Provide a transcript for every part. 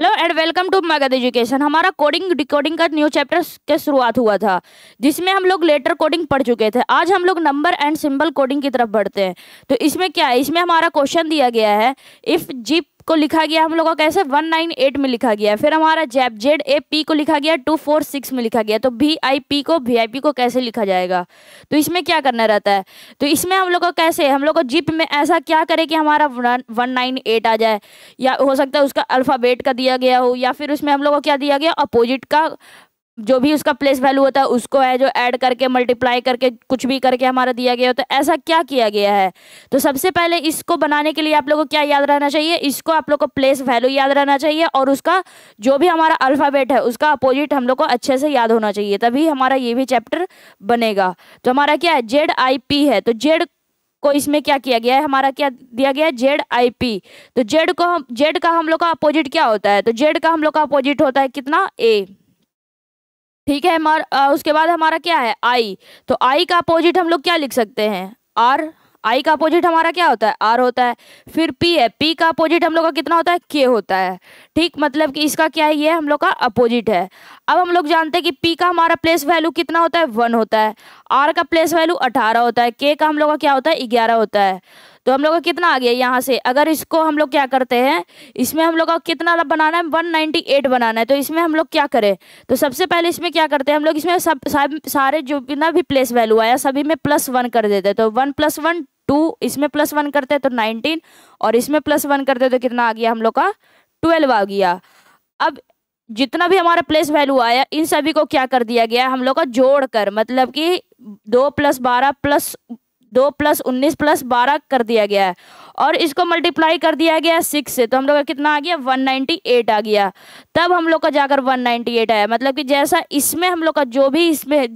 Hello and welcome to Magadh education. हमारा coding decoding का new chapter के शुरुआत हुआ था जिसमें हम लोग लेटर कोडिंग पढ़ चुके थे। आज हम लोग नंबर एंड सिंबल कोडिंग की तरफ बढ़ते हैं। तो इसमें क्या है, इसमें हमारा क्वेश्चन दिया गया है इफ़ जीप को लिखा गया हम लोगों का कैसे 198 में लिखा गया है, फिर हमारा जैप ZAP को लिखा गया 246 में लिखा गया, तो VIP को कैसे लिखा जाएगा। तो इसमें क्या करना रहता है, तो इसमें हम लोग को कैसे, हम लोग को जीप में ऐसा क्या करे कि हमारा 198 आ जाए, या हो सकता है उसका अल्फ़ाबेट का दिया गया हो, या फिर उसमें हम लोग को क्या दिया गया अपोजिट का जो भी उसका प्लेस वैल्यू होता है उसको है जो ऐड करके मल्टीप्लाई करके कुछ भी करके हमारा दिया गया होता है, ऐसा क्या किया गया है। तो सबसे पहले इसको बनाने के लिए आप लोगों को क्या याद रहना चाहिए, इसको आप लोगों को प्लेस वैल्यू याद रहना चाहिए और उसका जो भी हमारा अल्फ़ाबेट है उसका अपोजिट हम लोग को अच्छे से याद होना चाहिए, तभी हमारा ये भी चैप्टर बनेगा। तो हमारा क्या है ZIP है, तो जेड को इसमें क्या किया गया है, हमारा क्या दिया गया है ZIP। तो जेड का हम लोग का अपोजिट क्या होता है, तो जेड का हम लोग का अपोजिट होता है कितना A, ठीक है। उसके बाद हमारा क्या है I, तो I का अपोजिट हम लोग क्या लिख सकते हैं R, I का अपोजिट हमारा क्या होता है R होता है। फिर P है, P का अपोजिट हम लोग का कितना होता है K होता है, ठीक, मतलब कि इसका क्या है ये हम लोग का अपोजिट है। अब हम लोग जानते हैं कि P का हमारा प्लेस वैल्यू कितना होता है 1 होता है, R का प्लेस वैल्यू 18 होता है, K का हम लोग का क्या होता है 11 होता है। तो हम लोग का कितना आ गया यहाँ से, अगर इसको हम लोग क्या करते हैं, इसमें हम लोग का कितना बनाना है 198 बनाना है। तो इसमें हम लोग क्या करें, तो सबसे पहले इसमें क्या करते हैं हम लोग, इसमें सब सारे जो बिना भी प्लेस वैल्यू आया सभी में +1 कर देते हैं। तो 1 + 1 2, इसमें +1 करते हैं तो 19 और इसमें +1 करते हैं तो कितना आ गया हम लोग का 12 आ गया। अब जितना भी हमारा प्लेस वैल्यू आया इन सभी को क्या कर दिया गया हम लोग का जोड़ कर, मतलब कि 2 + 12 + 2 + 19 + 12 कर दिया गया है और इसको मल्टीप्लाई कर दिया गया 6 से, तो हम लोग का कितना आ गया 198 आ गया। तब हम लोग का जाकर 198 आया, मतलब कि जैसा इसमें हम लोग का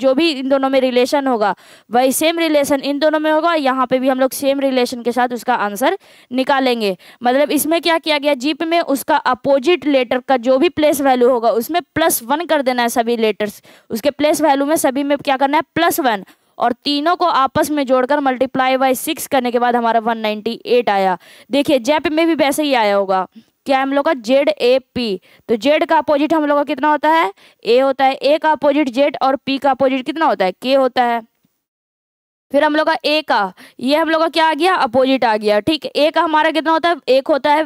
जो भी इन दोनों में रिलेशन होगा वही सेम रिलेशन इन दोनों में होगा, यहाँ पे भी हम लोग सेम रिलेशन के साथ उसका आंसर निकालेंगे। मतलब इसमें क्या किया गया जीप में उसका अपोजिट लेटर का जो भी प्लेस वैल्यू होगा उसमें +1 कर देना है, सभी लेटर्स उसके प्लेस वैल्यू में सभी में क्या करना है +1 और तीनों को आपस में जोड़कर मल्टीप्लाई by 6 करने के बाद हमारा 198 आया। देखिए जैप में भी वैसे ही आया होगा, क्या हम लोग का ZAP, तो जेड का अपोजिट हम लोग का कितना होता है A होता है, A का अपोजिट जेड और P का अपोजिट कितना होता है K होता है। फिर हम लोग का A का ये हम लोग का क्या आ गया अपोजिट आ गया, ठीक, A का हमारा कितना होता है 1 होता है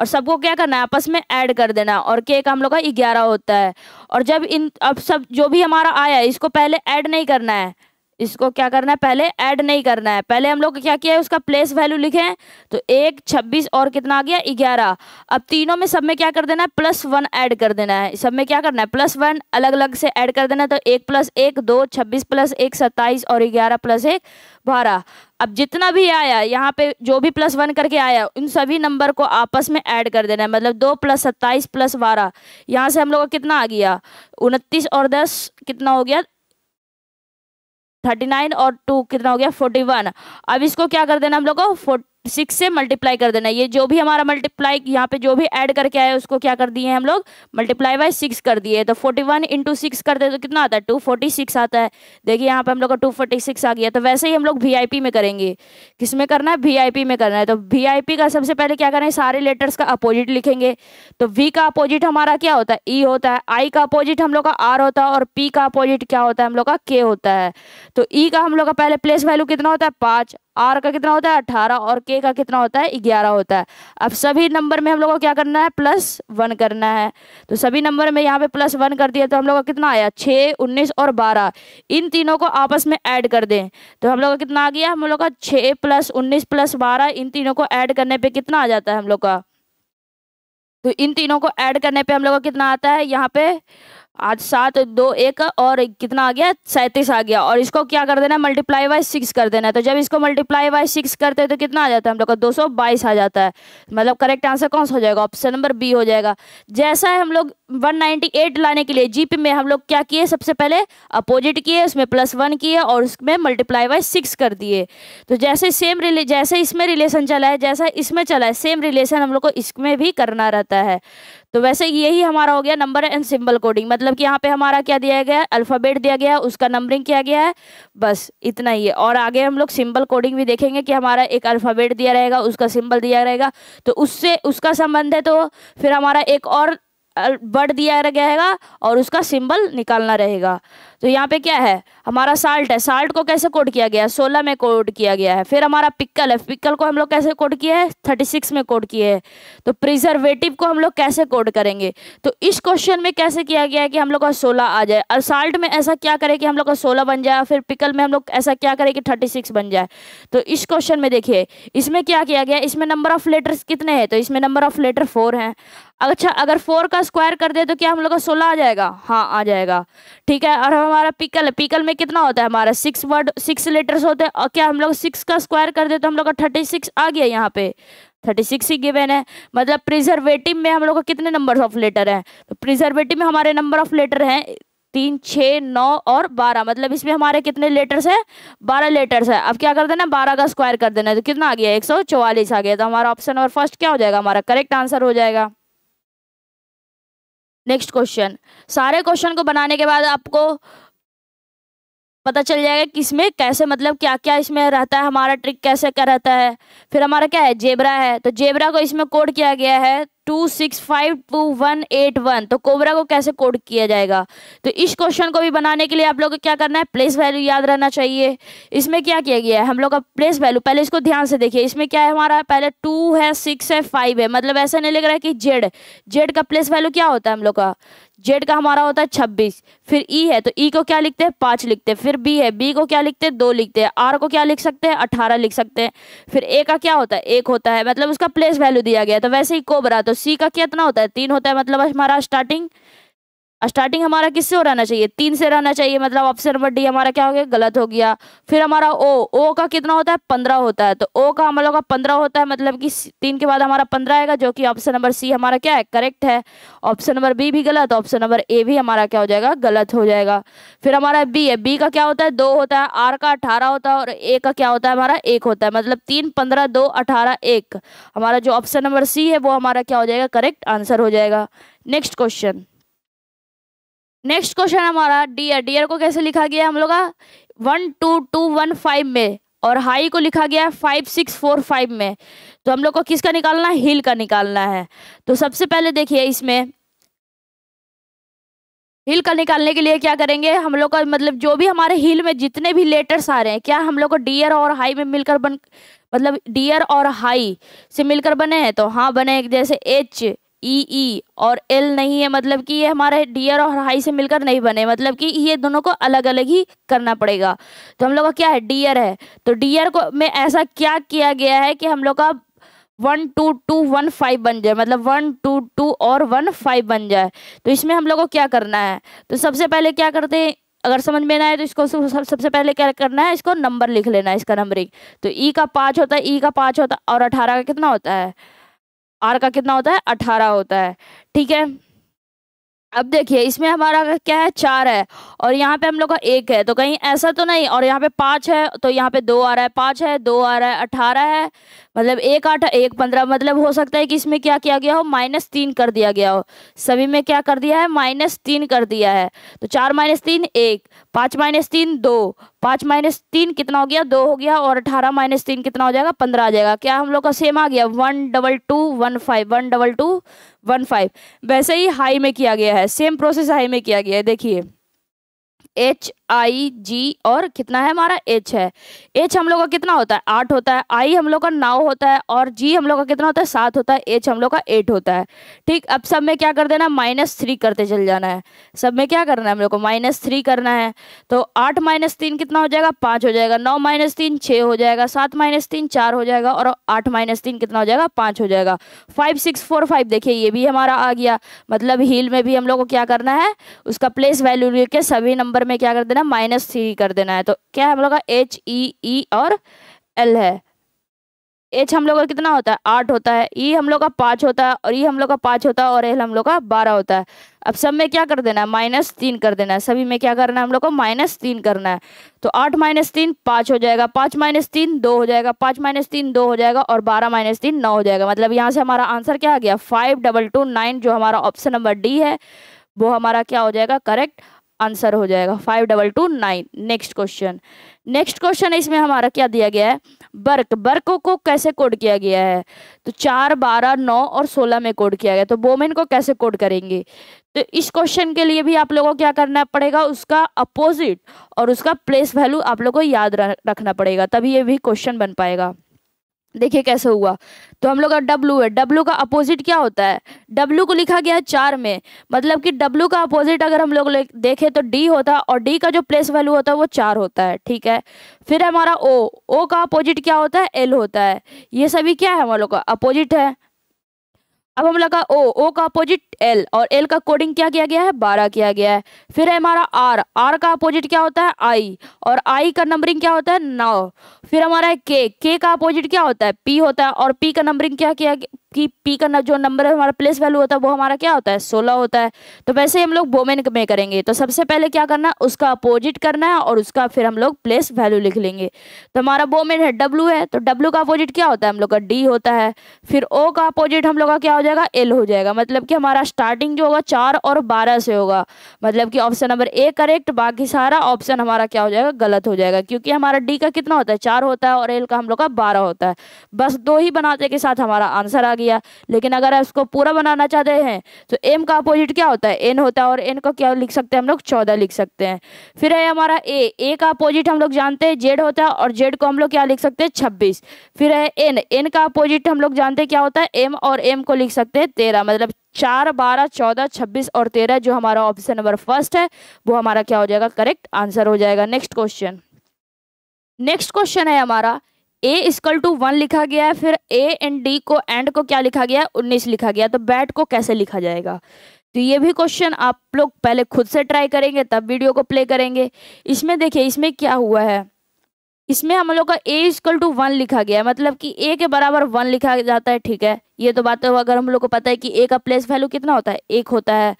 और सबको क्या करना है आपस में ऐड कर देना, और K का हम लोग का 11 होता है। और जब इन अब सब जो भी हमारा आया इसको पहले ऐड नहीं करना है, इसको क्या करना है पहले ऐड नहीं करना है, पहले हम लोग क्या किया है उसका प्लेस वैल्यू लिखे हैं, तो 1 26 और कितना आ गया 11। अब तीनों में सब में क्या कर देना है +1 ऐड कर देना है, सब में क्या करना है +1 अलग अलग से ऐड कर देना है, तो 1 + 1 2 26 + 1 27 और 11 + 1 12। अब जितना भी आया यहाँ पे जो भी +1 करके आया उन सभी नंबर को आपस में ऐड कर देना है, मतलब 2 + 27 + 12, यहाँ से हम लोग का कितना आ गया 29 और 10 कितना हो गया 39 और 2 कितना हो गया 41। अब इसको क्या कर देना हम लोग को 46 से मल्टीप्लाई कर देना, ये जो भी हमारा मल्टीप्लाई यहाँ पे जो भी ऐड करके आया उसको क्या कर दिए हम लोग मल्टीप्लाई by 6 कर दिए, तो 41 × 6 करते तो कितना आता है 246 आता है। देखिए यहाँ पे हम लोग का 246 आ गया। तो वैसे ही हम लोग VIP में करेंगे, किस में करना है VIP में करना है। तो VIP का सबसे पहले क्या करें सारे लेटर्स का अपोजिट लिखेंगे, तो V का अपोजिट हमारा क्या होता है E होता है, I का अपोजिट हम लोग का R होता है और P का अपोजिट क्या होता है हम लोग का K होता है। तो E का हम लोग का पहले प्लेस वैल्यू कितना होता है 5, R का कितना होता है 18 और K का कितना होता है 11 होता है। अब सभी नंबर में हम लोग को क्या करना है +1 करना है, तो सभी नंबर में यहाँ पे +1 कर दिया, तो हम लोग का कितना आया 6 19 और 12, इन तीनों को आपस में ऐड कर दें तो हम लोग का कितना आ गया, हम लोग का 6 + 19 + 12, इन तीनों को ऐड करने पे कितना आ जाता है हम लोग का, तो इन तीनों को ऐड करने पे हम लोग का कितना आता है यहाँ पे 8 7 2 1 और कितना आ गया 37 आ गया। और इसको क्या कर देना है मल्टीप्लाई by 6 कर देना है, तो जब इसको मल्टीप्लाई by 6 करते हैं तो कितना आ जाता है हम लोग का 222 आ जाता है, मतलब करेक्ट आंसर कौन सा हो जाएगा ऑप्शन नंबर B हो जाएगा। जैसा है हम लोग 198 लाने के लिए जीप में हम लोग क्या किए, सबसे पहले अपोजिट किए उसमें +1 किए और उसमें मल्टीप्लाई by 6 कर दिए। तो जैसे जैसे इसमें रिलेशन चला है जैसा इसमें चला है सेम रिलेशन हम लोग को इसमें भी करना रहता है। तो वैसे यही हमारा हो गया नंबर एंड सिंबल कोडिंग, मतलब कि यहाँ पे हमारा क्या दिया गया है अल्फ़ाबेट दिया गया है उसका नंबरिंग किया गया है, बस इतना ही है। और आगे हम लोग सिंबल कोडिंग भी देखेंगे कि हमारा एक अल्फ़ाबेट दिया रहेगा उसका सिंबल दिया रहेगा तो उससे उसका संबंध है, तो फिर हमारा एक और बढ़ दिया रहेगा और उसका सिंबल निकालना रहेगा। तो यहाँ पे क्या है, हमारा साल्ट है। साल्ट को कैसे कोड किया गया है, 16 में कोड किया गया है। फिर हमारा पिकल है, पिकल को हम लोग कैसे कोड किया है, 36 में कोड किए है। तो प्रिजर्वेटिव को हम लोग कैसे कोड करेंगे, तो इस क्वेश्चन में कैसे किया गया है कि हम लोग का 16 आ जाए, और साल्ट में ऐसा क्या करे कि हम लोग का 16 बन जाए, फिर पिकल में हम लोग ऐसा क्या करे कि 36 बन जाए। तो इस क्वेश्चन में देखिए इसमें क्या किया गया, इसमें नंबर ऑफ लेटर्स कितने हैं, तो इसमें नंबर ऑफ लेटर 4 हैं। अच्छा, अगर 4 का स्क्वायर कर दे तो क्या हम लोग का 16 आ जाएगा, हाँ आ जाएगा, ठीक है। और हमारा पिकल, पिकल में कितना होता है, हमारा 6 लेटर्स होते हैं, और क्या हम लोग 6 का स्क्वायर कर दे तो हम लोग का 36 आ गया। यहाँ पे 36 ही गिवन है, मतलब प्रिजर्वेटिव में हम लोग का कितने नंबर ऑफ लेटर हैं, तो प्रिजर्वेटिव में हमारे नंबर ऑफ लेटर हैं 3, 6, 9 और 12, मतलब इसमें हमारे कितने लेटर्स है, 12 लेटर्स है। अब क्या कर देना, 12 का स्क्वायर कर देना है, तो कितना आ गया, 144 आ गया। तो हमारा ऑप्शन नंबर फर्स्ट क्या हो जाएगा, हमारा करेक्ट आंसर हो जाएगा। नेक्स्ट क्वेश्चन, सारे क्वेश्चन को बनाने के बाद आपको पता चल जाएगा कि इसमें कैसे, मतलब क्या क्या इसमें रहता है, हमारा ट्रिक कैसे क्या रहता है। फिर हमारा क्या है, जेब्रा है, तो जेब्रा को इसमें कोड किया गया है 2652181, तो कोबरा को कैसे कोड किया जाएगा। तो इस क्वेश्चन को भी बनाने के लिए आप लोग को क्या करना है, प्लेस वैल्यू याद रहना चाहिए। इसमें क्या किया गया है, हम लोग का प्लेस वैल्यू, पहले इसको ध्यान से देखिए, इसमें क्या है, हमारा पहले 2 है, 6 है, 5 है, मतलब ऐसा नहीं लग रहा है कि जेड का प्लेस वैल्यू क्या होता है, हम लोग का जेड का हमारा होता है 26। फिर ई है, तो ई को क्या लिखते हैं, 5 लिखते हैं। फिर बी है, बी को क्या लिखते हैं, 2 लिखते हैं। आर को क्या लिख सकते हैं, 18 लिख सकते हैं। फिर ए का क्या होता है, 1 होता है, मतलब उसका प्लेस वैल्यू दिया गया। तो वैसे ही कोबरा, तो सी का कितना होता है, 3 होता है, मतलब हमारा स्टार्टिंग हमारा किससे हो रहना चाहिए, 3 से रहना चाहिए, मतलब ऑप्शन नंबर डी हमारा क्या हो गया, गलत हो गया। फिर हमारा ओ का कितना होता है, 15 होता है, तो ओ का हम लोग का 15 होता है, मतलब कि 3 के बाद हमारा 15 आएगा, जो कि ऑप्शन नंबर सी हमारा क्या है, करेक्ट है। ऑप्शन नंबर बी भी गलत, ऑप्शन नंबर ए भी हमारा क्या हो जाएगा, गलत हो जाएगा। फिर हमारा बी है, बी का क्या होता है, 2 होता है, आर का 18 होता है और ए का क्या होता है, हमारा 1 होता है, मतलब 3, 15, 2, 18, 1, हमारा जो ऑप्शन नंबर सी है वो हमारा क्या हो जाएगा, करेक्ट आंसर हो जाएगा। नेक्स्ट क्वेश्चन हमारा डियर, डियर को कैसे लिखा गया, हम लोग का 12215 में, और हाई को लिखा गया है 5645 में। तो हम लोग को किसका निकालना है, हिल का निकालना है। तो सबसे पहले देखिए इसमें हिल का निकालने के लिए क्या करेंगे, हम लोग का मतलब जो भी हमारे हिल में जितने भी लेटर्स आ रहे हैं, क्या हम लोग को डियर और हाई में मिलकर बन, मतलब डियर और हाई से मिलकर बने हैं, तो हाँ बने, जैसे एच, ई और एल नहीं है, मतलब कि ये हमारे डियर और हाई से मिलकर नहीं बने, मतलब कि ये दोनों को अलग अलग ही करना पड़ेगा। तो हम लोग का क्या है, डियर है, तो डियर को में ऐसा क्या किया गया है कि हम लोग का 12215 बन जाए, मतलब 1, 2, 2 और 1, 5 बन जाए। तो इसमें हम लोग को क्या करना है, तो सबसे पहले क्या करते हैं, अगर समझ में ना आए तो इसको सबसे पहले क्या करना है, इसको नंबर लिख लेना है, इसका नंबरिंग। तो ई का 5 होता है, ई का 5 होता है, और 18 का कितना होता है, आर का कितना होता है, 18 होता है, ठीक है। अब देखिए इसमें हमारा क्या है, 4 है, और यहाँ पे हम लोग का 1 है, तो कहीं ऐसा तो नहीं, और यहाँ पे 5 है तो यहाँ पे 2 आ रहा है, 5 है 2 आ रहा है, 18 है, मतलब 1, 8, 1, 15, मतलब हो सकता है कि इसमें क्या किया गया हो, -3 कर दिया गया हो। सभी में क्या कर दिया है, -3 कर दिया है। तो 4 - 3 1, 5 - 3 2, 5 - 3 कितना हो गया, 2 हो गया, और 18 - 3 कितना हो जाएगा, 15 आ जाएगा। क्या हम लोग का सेम आ गया, 12215। वैसे ही हाई में किया गया है, सेम प्रोसेस हाई में किया गया है। देखिए H, I, G और कितना है हमारा, H है। H हम लोग का कितना होता है, 8 होता है, I हम लोग का 9 होता है, और G हम लोग का कितना होता है, 7 होता है, H हम लोग का 8 होता है, ठीक। अब सब में क्या कर देना, -3 करते चल जाना है, सब में क्या करना है, हम लोग को -3 करना है। तो 8 - 3 कितना हो जाएगा, 5 हो जाएगा, 9 - 3 6 हो जाएगा, 7 - 3 4 हो जाएगा, और 8 - 3 कितना हो जाएगा, 5 हो जाएगा। 5645 देखिए ये भी हमारा आ गया, मतलब हील में भी हम लोग को क्या करना है, उसका प्लेस वैल्यू लेके सभी नंबर में क्या कर देना, -3 कर देना है। तो क्या हम लोग का H, E और L है। H हम लोग का कितना होता है, 8 होता है, E हम लोग का 5 होता है, और E हम लोग का 5 होता है, और L हम लोग का 12 होता है। अब सब में क्या कर देना है, -3 कर देना है, सभी में क्या करना है, हम लोग को -3 करना है। तो 8 - 3 5 हो जाएगा, 5 - 3 2 हो जाएगा, 5 - 3 2 हो जाएगा, और 12 - 3 9 हो जाएगा, मतलब यहाँ से हमारा आंसर क्या आ गया, 5229, जो हमारा ऑप्शन नंबर डी है वो हमारा क्या हो जाएगा, करेक्ट आंसर हो जाएगा, 5229। नेक्स्ट क्वेश्चन है, इसमें हमारा क्या दिया गया है, बर्क, बर्कों को कैसे कोड किया गया है? तो 4, 12, 9 और 16 में कोड किया गया, तो बोमेन को कैसे कोड करेंगे? तो इस क्वेश्चन के लिए भी आप लोगों को क्या करना पड़ेगा, उसका अपोजिट और उसका प्लेस वैल्यू आप लोगों को याद रखना पड़ेगा, तभी ये भी क्वेश्चन बन पाएगा। देखिए कैसे हुआ, तो हम लोग का W है, W का अपोजिट क्या होता है? W को लिखा गया है 4 में, मतलब कि W का अपोजिट अगर हम लोग देखें तो D होता है, और D का जो प्लेस वैल्यू होता है वो 4 होता है, ठीक है। फिर हमारा O, O का अपोजिट क्या होता है? L होता है। ये सभी क्या है, हम लोग का अपोजिट है। अब हम लोग का O, O का अपोजिट L, और L का कोडिंग क्या किया गया है? 12 किया गया है। फिर है हमारा R, R का अपोजिट क्या होता है? I, और I का नंबरिंग क्या होता है? 9। फिर हमारा है K, K का अपोजिट क्या होता है? P होता है, और P का नंबरिंग क्या किया कि P का जो नंबर है हमारा प्लेस वैल्यू होता है वो हमारा क्या होता है? 16 होता है। तो वैसे हम लोग बोमेन में करेंगे, तो सबसे पहले क्या करना है, उसका अपोजिट करना है और उसका फिर हम लोग प्लेस वैल्यू लिख लेंगे। तो हमारा बोमेन है W है, तो W का अपोजिट क्या होता है? हम लोग का D होता है। फिर O का अपोजिट हम लोग का क्या हो जाएगा? L हो जाएगा, मतलब कि हमारा स्टार्टिंग जो होगा 4 और 12 से होगा, मतलब कि ऑप्शन नंबर A करेक्ट, बाकी सारा ऑप्शन हमारा क्या हो जाएगा? गलत हो जाएगा, क्योंकि हमारा D का कितना होता है? 4 होता है, और L का हम लोग का 12 होता है। बस 2 ही बनाते के साथ हमारा आंसर आ गया। लेकिन अगर इसको पूरा बनाना चाहते हैं तो M का अपोजिट क्या होता है? N होता है, और N को क्या लिख सकते हैं हम लोग? 14 लिख सकते हैं। फिर है हमारा A, A का अपोजिट हम लोग जानते हैं Z होता है, और Z को हम लोग क्या लिख सकते हैं? 26। फिर है N, N का अपोजिट हम लोग जानते हैं क्या होता है? M, और M को लिख सकते हैं 13, मतलब 4, 12, 14, 26 और 13 जो हमारा ऑप्शन नंबर फर्स्ट है वो हमारा क्या हो जाएगा? करेक्ट आंसर हो जाएगा। नेक्स्ट क्वेश्चन, नेक्स्ट क्वेश्चन है हमारा A = 1 लिखा गया है, फिर A एंड D को एंड को क्या लिखा गया है? 19 लिखा गया, तो बैट को कैसे लिखा जाएगा? तो ये भी क्वेश्चन आप लोग पहले खुद से ट्राई करेंगे तब वीडियो को प्ले करेंगे। इसमें देखिए इसमें क्या हुआ है, इसमें हम लोग का A = 1 लिखा गया है, मतलब कि A के बराबर 1 लिखा जाता है, ठीक है। ये तो बात है, अगर हम लोग को पता है कि A का प्लेस वैल्यू कितना होता है? 1 होता है,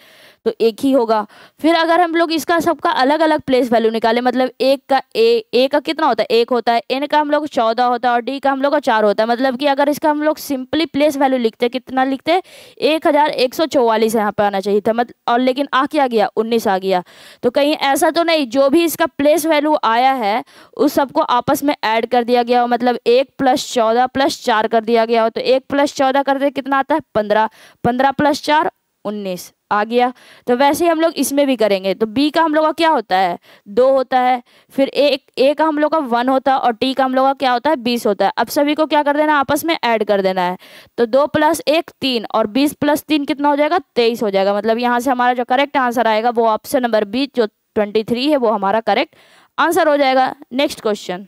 तो 1 ही होगा। फिर अगर हम लोग इसका सबका अलग अलग प्लेस वैल्यू निकालें, मतलब A का कितना होता है? 1 होता है, N का हम लोग 14 होता है, और D का हम लोग का 4 होता है, मतलब कि अगर इसका हम लोग सिंपली प्लेस वैल्यू लिखते कितना लिखते हैं? 1144 यहाँ पर आना चाहिए था, मतलब, और लेकिन आ क्या गया? 19 आ गया। तो कहीं ऐसा तो नहीं जो भी इसका प्लेस वैल्यू आया है उस सबको आपस में ऐड कर दिया गया हो, मतलब 1 + 14 + 4 कर दिया गया हो, तो 1 + 14 करते कितना आता है? 15, 15 + 4 19 आ गया। तो वैसे ही हम लोग इसमें भी करेंगे। तो B का हम लोग का क्या होता है? 2 होता है, फिर A का हम लोग का 1 होता है, और T का हम लोग का क्या होता है? 20 होता है। अब सभी को क्या कर देना है? आपस में ऐड कर देना है। तो 2 + 1 3 और 20 + 3 कितना हो जाएगा? 23 हो जाएगा, मतलब यहाँ से हमारा जो करेक्ट आंसर आएगा वो ऑप्शन नंबर B जो 23 है वो हमारा करेक्ट आंसर हो जाएगा। नेक्स्ट क्वेश्चन,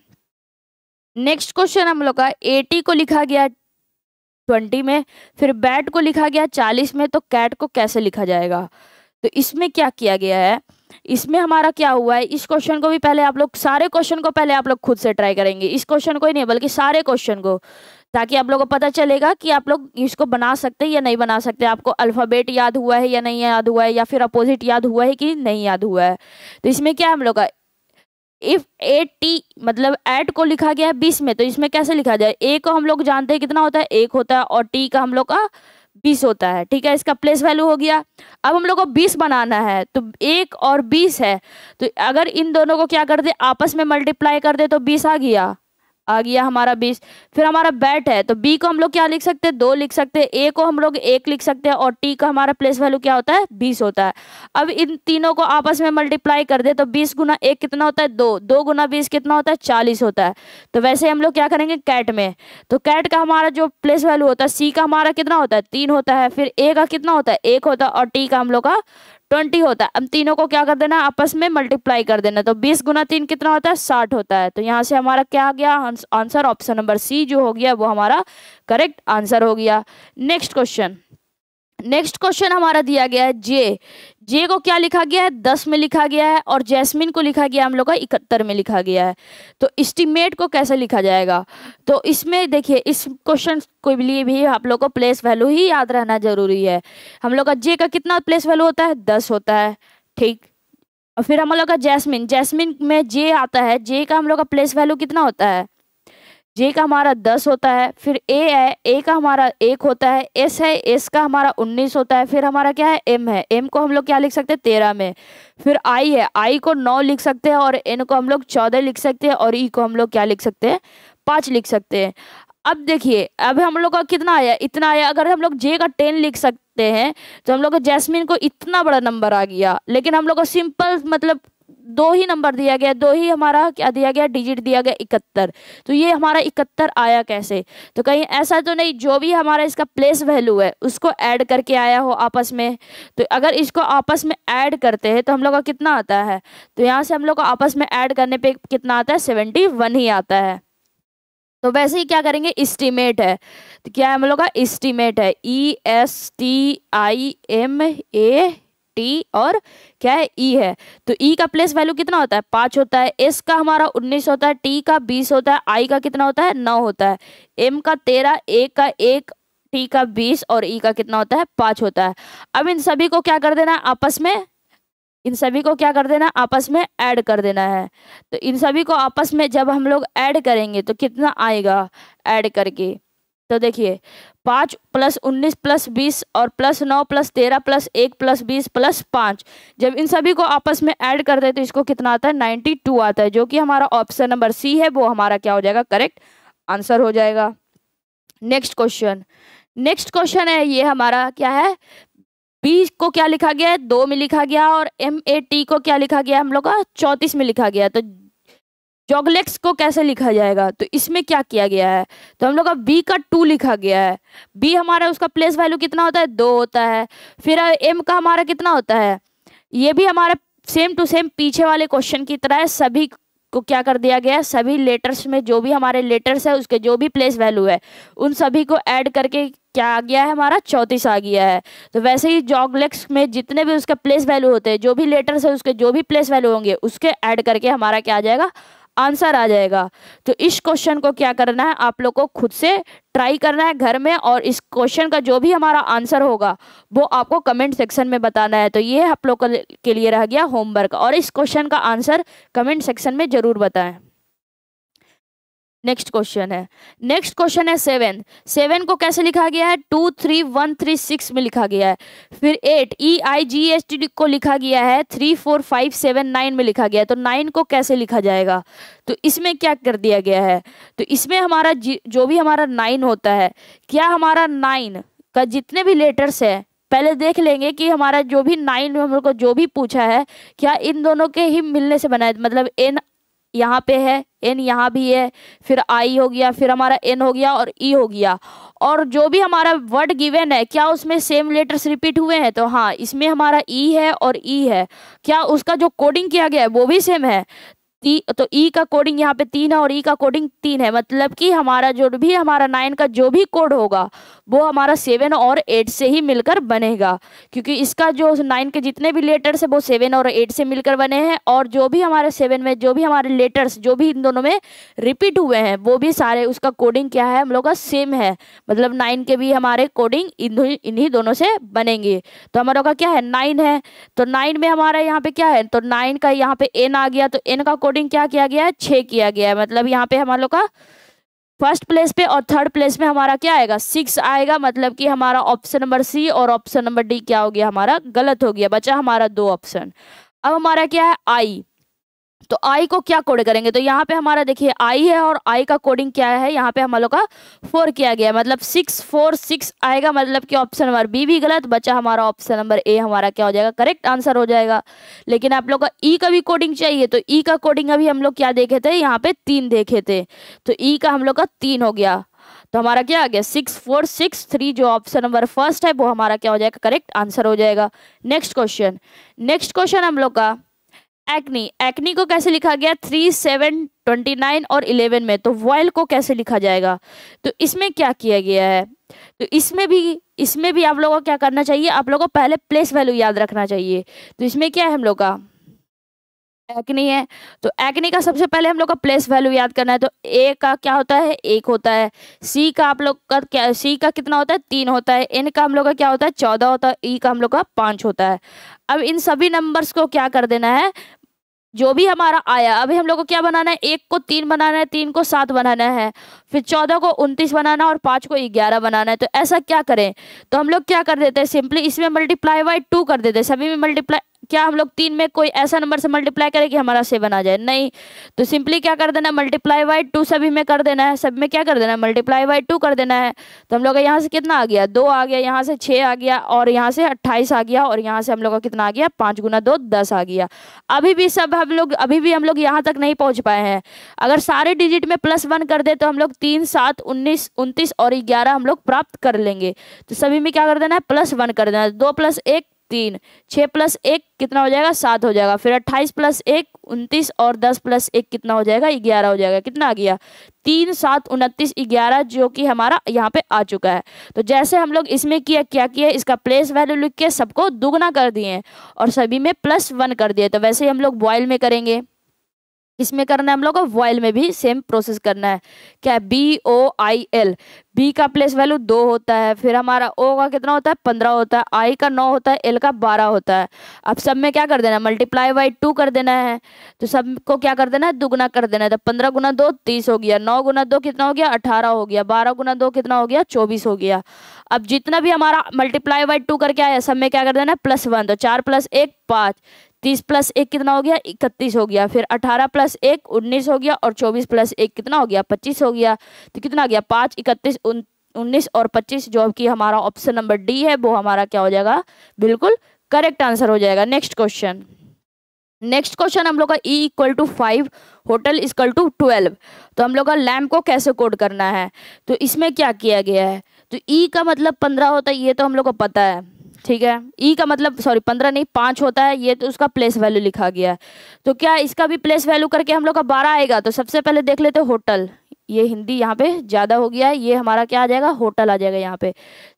नेक्स्ट क्वेश्चन हम लोग का AT को लिखा गया 20 में, फिर बैट को लिखा गया 40 में, तो कैट को कैसे लिखा जाएगा? तो इसमें क्या किया गया है, इसमें हमारा क्या हुआ है, इस क्वेश्चन को भी पहले आप लोग, सारे क्वेश्चन को पहले आप लोग खुद से ट्राई करेंगे, इस क्वेश्चन को ही नहीं बल्कि सारे क्वेश्चन को, ताकि आप लोगों को पता चलेगा कि आप लोग इसको बना सकते हैं या नहीं बना सकते, आपको अल्फ़ाबेट याद हुआ है या नहीं याद हुआ है, या फिर अपोजिट याद हुआ है कि नहीं याद हुआ है। तो इसमें क्या हम लोग का इफ़ AT मतलब एट को लिखा गया है 20 में, तो इसमें कैसे लिखा जाए? A को हम लोग जानते हैं कितना होता है? 1 होता है, और T का हम लोग का 20 होता है, ठीक है। इसका प्लेस वैल्यू हो गया। अब हम लोग को 20 बनाना है, तो 1 और 20 है, तो अगर इन दोनों को क्या कर दे? आपस में मल्टीप्लाई कर दे, तो 20 आ गया, आ गया हमारा 20। फिर हमारा बैट है, तो B को हम लोग क्या लिख सकते हैं? 2 लिख सकते हैं, A को हम लोग 1 लिख सकते हैं, और T का हमारा प्लेस वैल्यू क्या होता है? 20 होता है। अब इन तीनों को आपस में मल्टीप्लाई कर दे, तो 20 × 1 कितना होता है? 2, 2 × 20 कितना होता है? 40 होता है। तो वैसे हम लोग क्या करेंगे कैट में, तो कैट का हमारा जो प्लेस वैल्यू होता है C का हमारा कितना होता है? 3 होता है, फिर A का कितना होता है? 1 होता है, और T का हम लोग का 20 होता है। अब तीनों को क्या कर देना? आपस में मल्टीप्लाई कर देना, तो 20 × 3 कितना होता है? 60 होता है। तो यहाँ से हमारा क्या आ गया? आंसर ऑप्शन नंबर C जो हो गया वो हमारा करेक्ट आंसर हो गया। नेक्स्ट क्वेश्चन, नेक्स्ट क्वेश्चन हमारा दिया गया है J, J को क्या लिखा गया है? 10 में लिखा गया है, और जैस्मिन को लिखा गया हम लोग का 71 में लिखा गया है, तो एस्टिमेट को कैसे लिखा जाएगा? तो इसमें देखिए इस क्वेश्चन के लिए भी आप लोग को प्लेस वैल्यू ही याद रहना जरूरी है। हम लोग का J का कितना प्लेस वैल्यू होता है? 10 होता है, ठीक। और फिर हम लोग का जैस्मिन, जैस्मिन में J आता है, J का हम लोग का प्लेस वैल्यू कितना होता है? J का हमारा 10 होता है, फिर A है, A का हमारा 1 होता है, S है, S का हमारा 19 होता है, फिर हमारा क्या है? M है, M को हम लोग क्या लिख सकते हैं? 13 में। फिर I है, I को 9 लिख सकते हैं, और N को हम लोग 14 लिख सकते हैं, और E को हम लोग क्या लिख सकते हैं? 5 लिख सकते हैं। अब देखिए अब हम लोग का कितना आया, इतना आया। अगर हम लोग जे का 10 लिख सकते हैं तो हम लोग का जैस्मिन को इतना बड़ा नंबर आ गया। लेकिन हम लोग का सिंपल मतलब 2 ही नंबर दिया गया, 2 ही हमारा क्या दिया गया, डिजिट दिया गया 71। तो ये हमारा 71 आया कैसे? तो कहीं ऐसा तो नहीं जो भी हमारा इसका प्लेस वैल्यू है उसको ऐड करके आया हो आपस में। तो अगर इसको आपस में ऐड करते हैं तो हम लोग का कितना आता है? तो यहाँ से हम लोग का आपस में ऐड करने पे कितना आता है, 71 ही आता है। तो वैसे ही क्या करेंगे, एस्टीमेट है। तो क्या है हम लोग का एस्टीमेट है, ESTIMAT और क्या है, E है। तो E का प्लेस वैल्यू कितना होता है, 5 होता है। S का हमारा 19 होता है, T का 20 होता है, I का कितना होता है, 9 होता है, M का 13, A का 1, T का 20 और E का कितना होता है, 5 होता है। अब इन सभी को क्या कर देना है आपस में, इन सभी को क्या कर देना है आपस में ऐड कर देना है। तो इन सभी को आपस में जब हम लोग ऐड करेंगे तो कितना आएगा ऐड करके। तो देखिए 5 + 19 + 20 और + 9 + 13 + 1 + 20 + 5 जब इन सभी को आपस में ऐड कर दे तो इसको कितना आता है, 92 आता है, जो कि हमारा ऑप्शन नंबर सी है वो हमारा क्या हो जाएगा, करेक्ट आंसर हो जाएगा। नेक्स्ट क्वेश्चन है ये हमारा क्या है, B को क्या लिखा गया है, 2 में लिखा गया और MAT को क्या लिखा गया हम लोग का, 34 में लिखा गया। तो जोगलेक्स को कैसे लिखा जाएगा? तो इसमें क्या किया गया है, तो हम लोग का B का 2 लिखा गया है। B हमारा उसका प्लेस वैल्यू कितना होता है, 2 होता है। फिर M का हमारा कितना होता है, ये भी हमारा सेम टू सेम पीछे वाले क्वेश्चन की तरह है। सभी को क्या कर दिया गया है, सभी लेटर्स में जो भी हमारे लेटर्स है उसके जो भी प्लेस वैल्यू है उन सभी को ऐड करके क्या आ गया है हमारा, 34 आ गया है। तो वैसे ही जोगलेक्स में जितने भी उसके प्लेस वैल्यू होते हैं, जो भी लेटर्स है उसके जो भी प्लेस वैल्यू होंगे उसके ऐड करके हमारा क्या आ जाएगा, आंसर आ जाएगा। तो इस क्वेश्चन को क्या करना है, आप लोग को खुद से ट्राई करना है घर में, और इस क्वेश्चन का जो भी हमारा आंसर होगा वो आपको कमेंट सेक्शन में बताना है। तो ये आप लोग के लिए रह गया होमवर्क, और इस क्वेश्चन का आंसर कमेंट सेक्शन में जरूर बताएं। नेक्स्ट क्वेश्चन है 7 को कैसे लिखा गया है, 2 3 1 3 6 में लिखा गया है। फिर 8 EIGHT को लिखा गया है 3 4 5 7 9 में लिखा गया है। तो 9 को कैसे लिखा जाएगा, तो इसमें क्या कर दिया गया है, तो इसमें हमारा जो भी हमारा 9 होता है, क्या हमारा 9 का जितने भी लेटर्स है पहले देख लेंगे कि हमारा जो भी 9 हम लोग को जो भी पूछा है क्या इन दोनों के ही मिलने से बना है। मतलब N यहाँ पे है, N यहाँ भी है, फिर I हो गया, फिर हमारा N हो गया और E हो गया। और जो भी हमारा वर्ड गिवन है क्या उसमें सेम लेटर्स रिपीट हुए हैं, तो हाँ इसमें हमारा E है और E है। क्या उसका जो कोडिंग किया गया है वो भी सेम है, तो E का कोडिंग यहाँ पे 3 है और E का कोडिंग 3 है। मतलब कि हमारा जो भी हमारा 9 का जो भी कोड होगा वो हमारा 7 और 8 से ही मिलकर बनेगा, क्योंकि इसका जो 9 के जितने भी लेटर्स है वो 7 और 8 से मिलकर बने हैं। और जो भी हमारे 7 में जो भी हमारे लेटर्स जो भी इन दोनों में रिपीट हुए हैं वो भी सारे उसका कोडिंग क्या है हम लोग का सेम है। मतलब 9 के भी हमारे कोडिंग इन्हीं दोनों से बनेंगे। तो हमारा का क्या है 9 है, तो 9 में हमारा यहाँ पे क्या है, तो 9 का यहाँ पे N आ गया, तो N का कोडिंग क्या किया गया है, 6 किया गया है। मतलब यहाँ पे हम लोग का फर्स्ट प्लेस पे और थर्ड प्लेस में हमारा क्या आएगा, 6 आएगा। मतलब कि हमारा ऑप्शन नंबर सी और ऑप्शन नंबर डी क्या हो गया हमारा, गलत हो गया, बचा हमारा 2 ऑप्शन। अब हमारा क्या है आई, तो आई को क्या कोड करेंगे, तो यहाँ पे हमारा देखिए आई है और आई का कोडिंग क्या है यहाँ पे हम लोग का 4 किया गया, मतलब 6 4 6 आएगा। मतलब कि ऑप्शन नंबर बी भी गलत, बचा हमारा ऑप्शन नंबर ए हमारा क्या हो जाएगा, करेक्ट आंसर हो जाएगा। लेकिन आप लोग का ई का भी कोडिंग चाहिए, तो ई का कोडिंग अभी हम लोग क्या देखे थे, यहाँ पे 3 देखे थे, तो ई का हम लोग का 3 हो गया। तो हमारा क्या आ गया 6 4 6 3, जो ऑप्शन नंबर फर्स्ट है वो हमारा क्या हो जाएगा, करेक्ट आंसर हो जाएगा। नेक्स्ट क्वेश्चन हम लोग का एक्नी को कैसे लिखा गया, 3 7 29 और 11 में। तो वॉयल को कैसे लिखा जाएगा, तो इसमें क्या किया गया है, तो इसमें भी आप लोगों को क्या करना चाहिए, आप लोगों को पहले प्लेस वैल्यू याद रखना चाहिए। तो इसमें क्या है हम लोग का एक्नी है, तो एक्नी का सबसे पहले हम लोग का प्लेस वैल्यू याद करना है। तो ए का क्या होता है, 1 होता है। सी का आप लोग का क्या, सी का कितना होता है, 3 होता है। एन का हम लोग का क्या होता है, 14 होता है। ई का हम लोग का 5 होता है। अब इन सभी नंबर्स को क्या कर देना है, जो भी हमारा आया अभी हम लोग को क्या बनाना है, 1 को 3 बनाना है, 3 को 7 बनाना है, फिर 14 को 29 बनाना है और 5 को 11 बनाना है। तो ऐसा क्या करें, तो हम लोग क्या कर देते हैं, सिंपली इसमें मल्टीप्लाई बाई 2 कर देते हैं, सभी में मल्टीप्लाई क्या हम लोग 3 में कोई ऐसा नंबर से मल्टीप्लाई करें कि हमारा 7 आ जाए, नहीं। तो सिंपली क्या कर देना है, मल्टीप्लाई बाई 2 सभी में कर देना है, सभी में क्या कर देना है मल्टीप्लाई बाई 2 कर देना है। तो हम लोग का यहाँ से कितना आ गया 2 आ गया, यहाँ से 6 आ गया और यहाँ से 28 आ गया और यहाँ से हम लोग का कितना आ गया 5 गुना 2 10 आ गया। अभी भी हम लोग यहाँ तक नहीं पहुँच पाए हैं। अगर सारे डिजिट में +1 कर दे तो हम लोग 3 7 19 29 और 11 हम लोग प्राप्त कर लेंगे। तो सभी में क्या कर देना है +1 कर देना है, 2 + 1 3, 6 + 1 कितना हो जाएगा 7 हो जाएगा, फिर 28 + 1 29 और 10 + 1 कितना हो जाएगा 11 हो जाएगा। कितना आ गया 3 7 29 11 जो कि हमारा यहाँ पे आ चुका है। तो जैसे हम लोग इसमें क्या किया इसका प्लेस वैल्यू लिख के सबको दुगना कर दिए और सभी में +1 कर दिए। तो वैसे ही हम लोग बॉयल में करेंगे, इसमें करना है हम लोग को बॉयल में भी सेम प्रोसेस करना है। क्या है BOIL, B का प्लेस वैल्यू 2 होता है, फिर हमारा O का कितना होता है 15 होता है, I का 9 होता है, L का 12 होता है। अब सब में क्या कर देना है मल्टीप्लाई बाई 2 कर देना है। तो सबको क्या कर देना है दुगना कर देना है। तो 15 गुना 2 30 हो गया, 9 गुना 2 कितना हो गया 18 हो गया, 12 गुना 2 कितना हो गया 24 हो गया। अब जितना भी हमारा मल्टीप्लाई बाई 2 करके आया सब में क्या कर देना है +1। तो 4 + 1 5, 30 + 1 कितना हो गया 31 हो गया, फिर 18 + 1 19 हो गया और 24 + 1 कितना हो गया 25 हो गया। तो कितना आ गया 5 31 19 और 25 जो कि हमारा ऑप्शन नंबर डी है वो हमारा क्या हो जाएगा बिल्कुल करेक्ट आंसर हो जाएगा। नेक्स्ट क्वेश्चन हम लोग का E = 5 होटल = 12। तो हम लोग का लैम्प को कैसे कोड करना है, तो इसमें क्या किया गया है। तो E का मतलब 15 होता है, ये तो हम लोग को पता है, ठीक है। ई का मतलब 5 होता है, ये तो उसका प्लेस वैल्यू लिखा गया है। तो क्या इसका भी प्लेस वैल्यू करके हम लोग का 12 आएगा। तो सबसे पहले देख लेते हैं होटल, ये हिंदी यहाँ पे ज़्यादा हो गया है, ये हमारा क्या आ जाएगा होटल आ जाएगा यहाँ पे।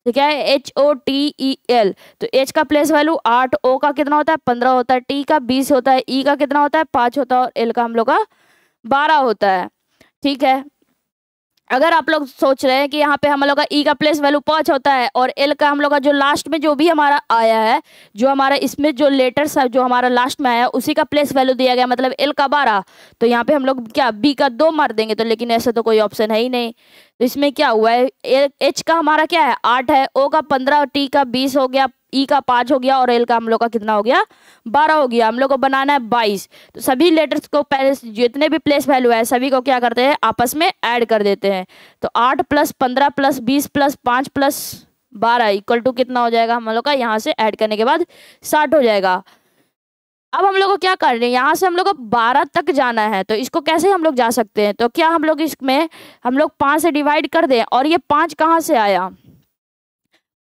तो क्या है HOTEL, तो H का प्लेस वैल्यू 8, O का कितना होता है 15 होता है, T का 20 होता है, E का कितना होता है 5 होता है और L का हम लोग का 12 होता है, ठीक है। अगर आप लोग सोच रहे हैं कि यहाँ पे हम लोग का E का प्लेस वैल्यू 5 होता है और L का हम लोग का जो लास्ट में जो भी हमारा आया है, जो हमारा इसमें जो लेटर्स है जो हमारा लास्ट में आया उसी का प्लेस वैल्यू दिया गया, मतलब L का 12। तो यहाँ पे हम लोग क्या B का 2 मार देंगे, तो लेकिन ऐसा तो कोई ऑप्शन है ही नहीं। तो इसमें क्या हुआ है H का हमारा क्या है 8 है, O का 15, T का 20 हो गया, E का 5 हो गया और L का हम लोग का कितना हो गया 12 हो गया। हम लोग को बनाना है 22। तो सभी लेटर्स को पहले जितने भी प्लेस वैल्यू है सभी को क्या करते हैं आपस में ऐड कर देते हैं। तो 8 + 15 + 20 + 5 + 12 = कितना हो जाएगा हम लोग का, यहाँ से ऐड करने के बाद 60 हो जाएगा। अब हम लोग को क्या करना है, यहाँ से हम लोग को 12 तक जाना है। तो इसको कैसे हम लोग जा सकते हैं, तो क्या हम लोग इसमें हम लोग 5 से डिवाइड कर दें। और ये 5 कहाँ से आया,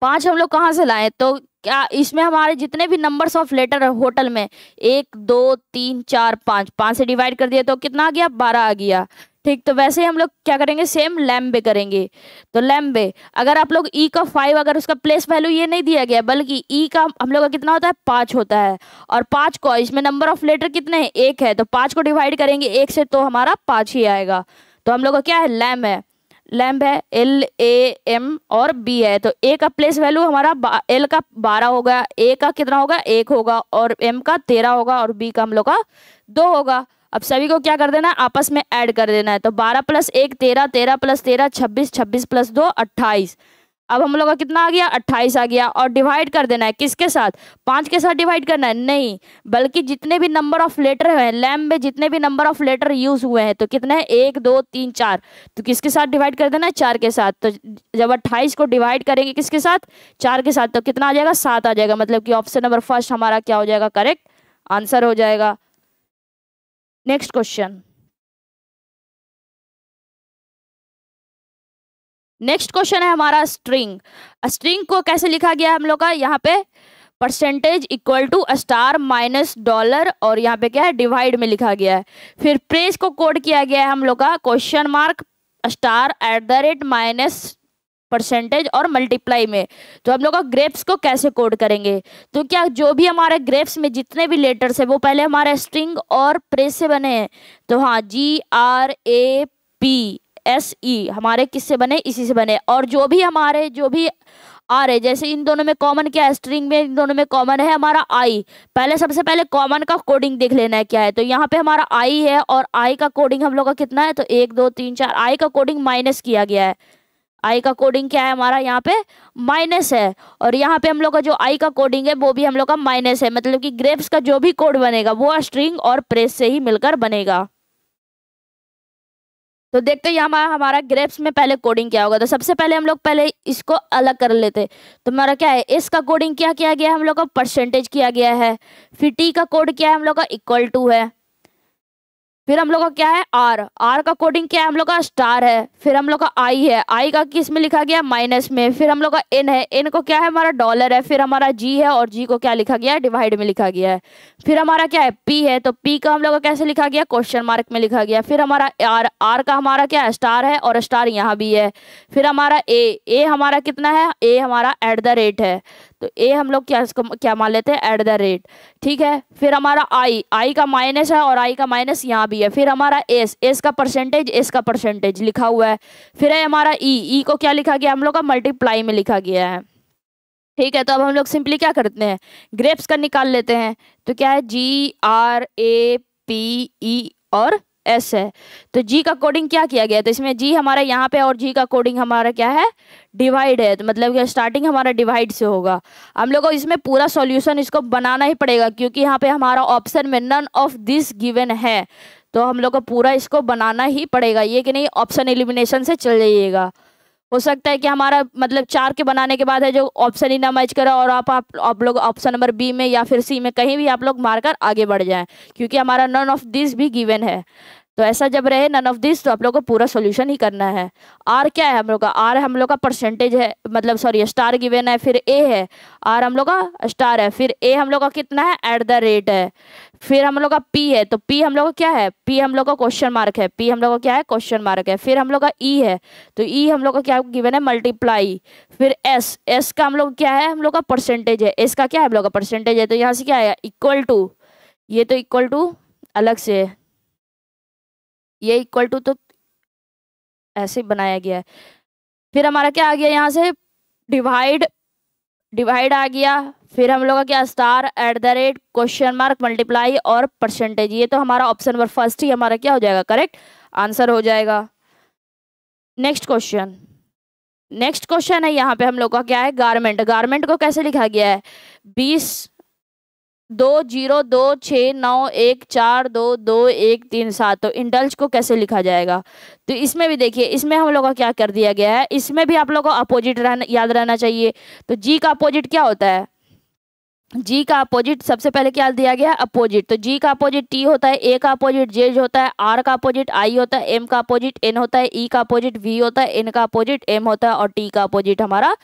5 हम लोग कहाँ से लाएं। तो क्या इसमें हमारे जितने भी नंबर्स ऑफ लेटर है होटल में 1 2 3 4 5 5 से डिवाइड कर दिया तो कितना आ गया 12 आ गया, ठीक। तो वैसे ही हम लोग क्या करेंगे सेम लैम्बे करेंगे। तो लैम्बे अगर आप लोग E का 5 अगर उसका प्लेस वैल्यू ये नहीं दिया गया बल्कि E का हम लोग का कितना होता है 5 होता है और 5 को इसमें नंबर ऑफ लेटर कितने हैं 1 है, तो 5 को डिवाइड करेंगे 1 से तो हमारा 5 ही आएगा। तो हम लोग का क्या है लैम्ब है LAMB है। तो A का प्लेस वैल्यू हमारा L का 12 होगा, A का कितना होगा 1 होगा और M का 13 होगा और B का हम लोग का 2 होगा। अब सभी को क्या कर देना है आपस में ऐड कर देना है। तो 12 + 1 13, 13 + 13 26, 26 + 2 28। अब हम लोग का कितना आ गया 28 आ गया और डिवाइड कर देना है किसके साथ 5 के साथ डिवाइड करना है नहीं, बल्कि जितने भी नंबर ऑफ लेटर हैं लैम्ब में जितने भी नंबर ऑफ लेटर यूज हुए हैं। तो कितने हैं 1 2 3 4, तो किसके साथ डिवाइड कर देना है 4 के साथ। तो जब 28 को डिवाइड करेंगे किसके साथ 4 के साथ तो कितना आ जाएगा 7 आ जाएगा, मतलब कि ऑप्शन नंबर फर्स्ट हमारा क्या हो जाएगा करेक्ट आंसर हो जाएगा। नेक्स्ट क्वेश्चन, है हमारा स्ट्रिंग को कैसे लिखा गया है हम लोग का यहाँ पे %= $- और यहाँ पे क्या है डिवाइड में लिखा गया है। फिर प्रेस को कोड किया गया है हम लोग का %@ - %% और मल्टीप्लाई में। तो हम लोग का ग्रेप्स को कैसे कोड करेंगे, तो क्या जो भी हमारे ग्रेप्स में जितने भी लेटर्स है वो पहले हमारे स्ट्रिंग और प्रेस से बने हैं। तो हाँ GRAP SE हमारे किससे बने इसी से बने और जो भी आ रहे जैसे इन दोनों में कॉमन क्या है स्ट्रिंग में इन दोनों में कॉमन है हमारा I। सबसे पहले कॉमन का कोडिंग देख लेना है क्या है। तो यहाँ पे हमारा I है और I का कोडिंग हम लोग का कितना है तो 1 2 3 4 I का कोडिंग माइनस किया गया है, आई का कोडिंग क्या है हमारा यहाँ पे माइनस है, और यहाँ पे हम लोग का जो आई का कोडिंग है वो भी हम लोग का माइनस है, मतलब कि ग्रेप्स का जो भी कोड बनेगा वो स्ट्रिंग और प्रेस से ही मिलकर बनेगा। तो देखते हैं हमारा ग्रेप्स में पहले कोडिंग क्या होगा। तो सबसे पहले हम लोग पहले इसको अलग कर लेते। तो हमारा क्या है, एस का कोडिंग क्या किया गया है हम लोग का परसेंटेज किया गया है, फिर टी का कोड क्या है हम लोग का इक्वल टू है, फिर हम लोग का क्या है आर, आर का कोडिंग क्या है हम लोग का स्टार है, फिर हम लोग का आई है, आई का किस में लिखा गया माइनस में, फिर हम लोग का एन है, एन को क्या है हमारा डॉलर है, फिर हमारा जी है और जी को क्या लिखा गया है डिवाइड में लिखा गया है, फिर हमारा क्या है पी है, तो पी का हम लोग का कैसे लिखा गया क्वेश्चन मार्क में लिखा गया, फिर हमारा आर, आर का हमारा क्या है स्टार है और स्टार यहाँ भी है, फिर हमारा ए हमारा कितना है, ए हमारा एट द रेट है, तो ए हम लोग क्या मान लेते हैं एट द रेट, ठीक है। फिर हमारा आई, आई का माइनस है और आई का माइनस यहाँ भी है, फिर हमारा एस, एस का परसेंटेज लिखा हुआ है, फिर है हमारा ई को क्या लिखा गया हम लोग का मल्टीप्लाई में लिखा गया है, ठीक है। तो अब हम लोग सिंपली क्या करते हैं ग्रेप्स का निकाल लेते हैं। तो क्या है जी आर ए पी ई और एस है, तो जी का कोडिंग क्या किया गया है, तो इसमें जी हमारा यहाँ पे और जी का कोडिंग हमारा क्या है डिवाइड है, तो मतलब कि स्टार्टिंग हमारा डिवाइड से होगा। हम लोग को इसमें पूरा सॉल्यूशन इसको बनाना ही पड़ेगा क्योंकि यहाँ पे हमारा ऑप्शन में नन ऑफ दिस गिवन है, तो हम लोग को पूरा इसको बनाना ही पड़ेगा, ये कि नहीं ऑप्शन एलिमिनेशन से चल जाइएगा। हो सकता है कि हमारा मतलब 4 के बनाने के बाद है जो ऑप्शन ही ना मैच करे और आप लोग ऑप्शन नंबर बी में या फिर सी में कहीं भी आप लोग मारकर आगे बढ़ जाएं, क्योंकि हमारा नन ऑफ दिस भी गिवन है। तो ऐसा जब रहे नन ऑफ दिस तो आप लोग को पूरा सॉल्यूशन ही करना है। आर क्या है हम लोग का, आर हम लोग का परसेंटेज है, मतलब सॉरी स्टार गिवन है, फिर ए है, आर हम लोग का स्टार है, फिर ए हम लोग का कितना है एट द रेट है, फिर हम लोग का पी है, तो पी हम लोग का क्या है, पी हम लोग का क्वेश्चन मार्क है, पी हम लोग का क्या है क्वेश्चन मार्क है, फिर हम लोग का ई है, तो ई हम लोग का क्या गिवन है मल्टीप्लाई, फिर एस, एस का हम लोग क्या है हम लोग का परसेंटेज है, एस का क्या है हम लोग का परसेंटेज है, तो यहाँ से क्या आएगा इक्वल टू, ये तो इक्वल टू अलग से है, ये इक्वल टू तो ऐसे बनाया गया है। फिर हमारा क्या आ गया यहाँ से डिवाइड आ गया, फिर हम लोग का क्या star at the rate question mark multiply और परसेंटेज, ये तो हमारा ऑप्शन नंबर फर्स्ट ही हमारा क्या हो जाएगा करेक्ट आंसर हो जाएगा। नेक्स्ट क्वेश्चन है यहाँ पे हम लोग का क्या है गारमेंट, गारमेंट को कैसे लिखा गया है 20 20 2 6 9 1 4 2 2 1 3 7, तो इंडल्ज को कैसे लिखा जाएगा। तो इसमें भी देखिए इसमें हम लोग का क्या कर दिया गया है, इसमें भी आप लोग को अपोजिट याद रहना चाहिए। तो जी का अपोजिट क्या होता है, जी का अपोजिट सबसे पहले क्या दिया गया है अपोजिट, तो जी का अपोजिट टी होता है, ए का अपोजिट जे होता है, आर का अपोजिट आई होता है, एम का अपोजिट एन होता है, ई का अपोजिट वी होता है, एन का अपोजिट एम होता है और टी का अपोजिट हमारा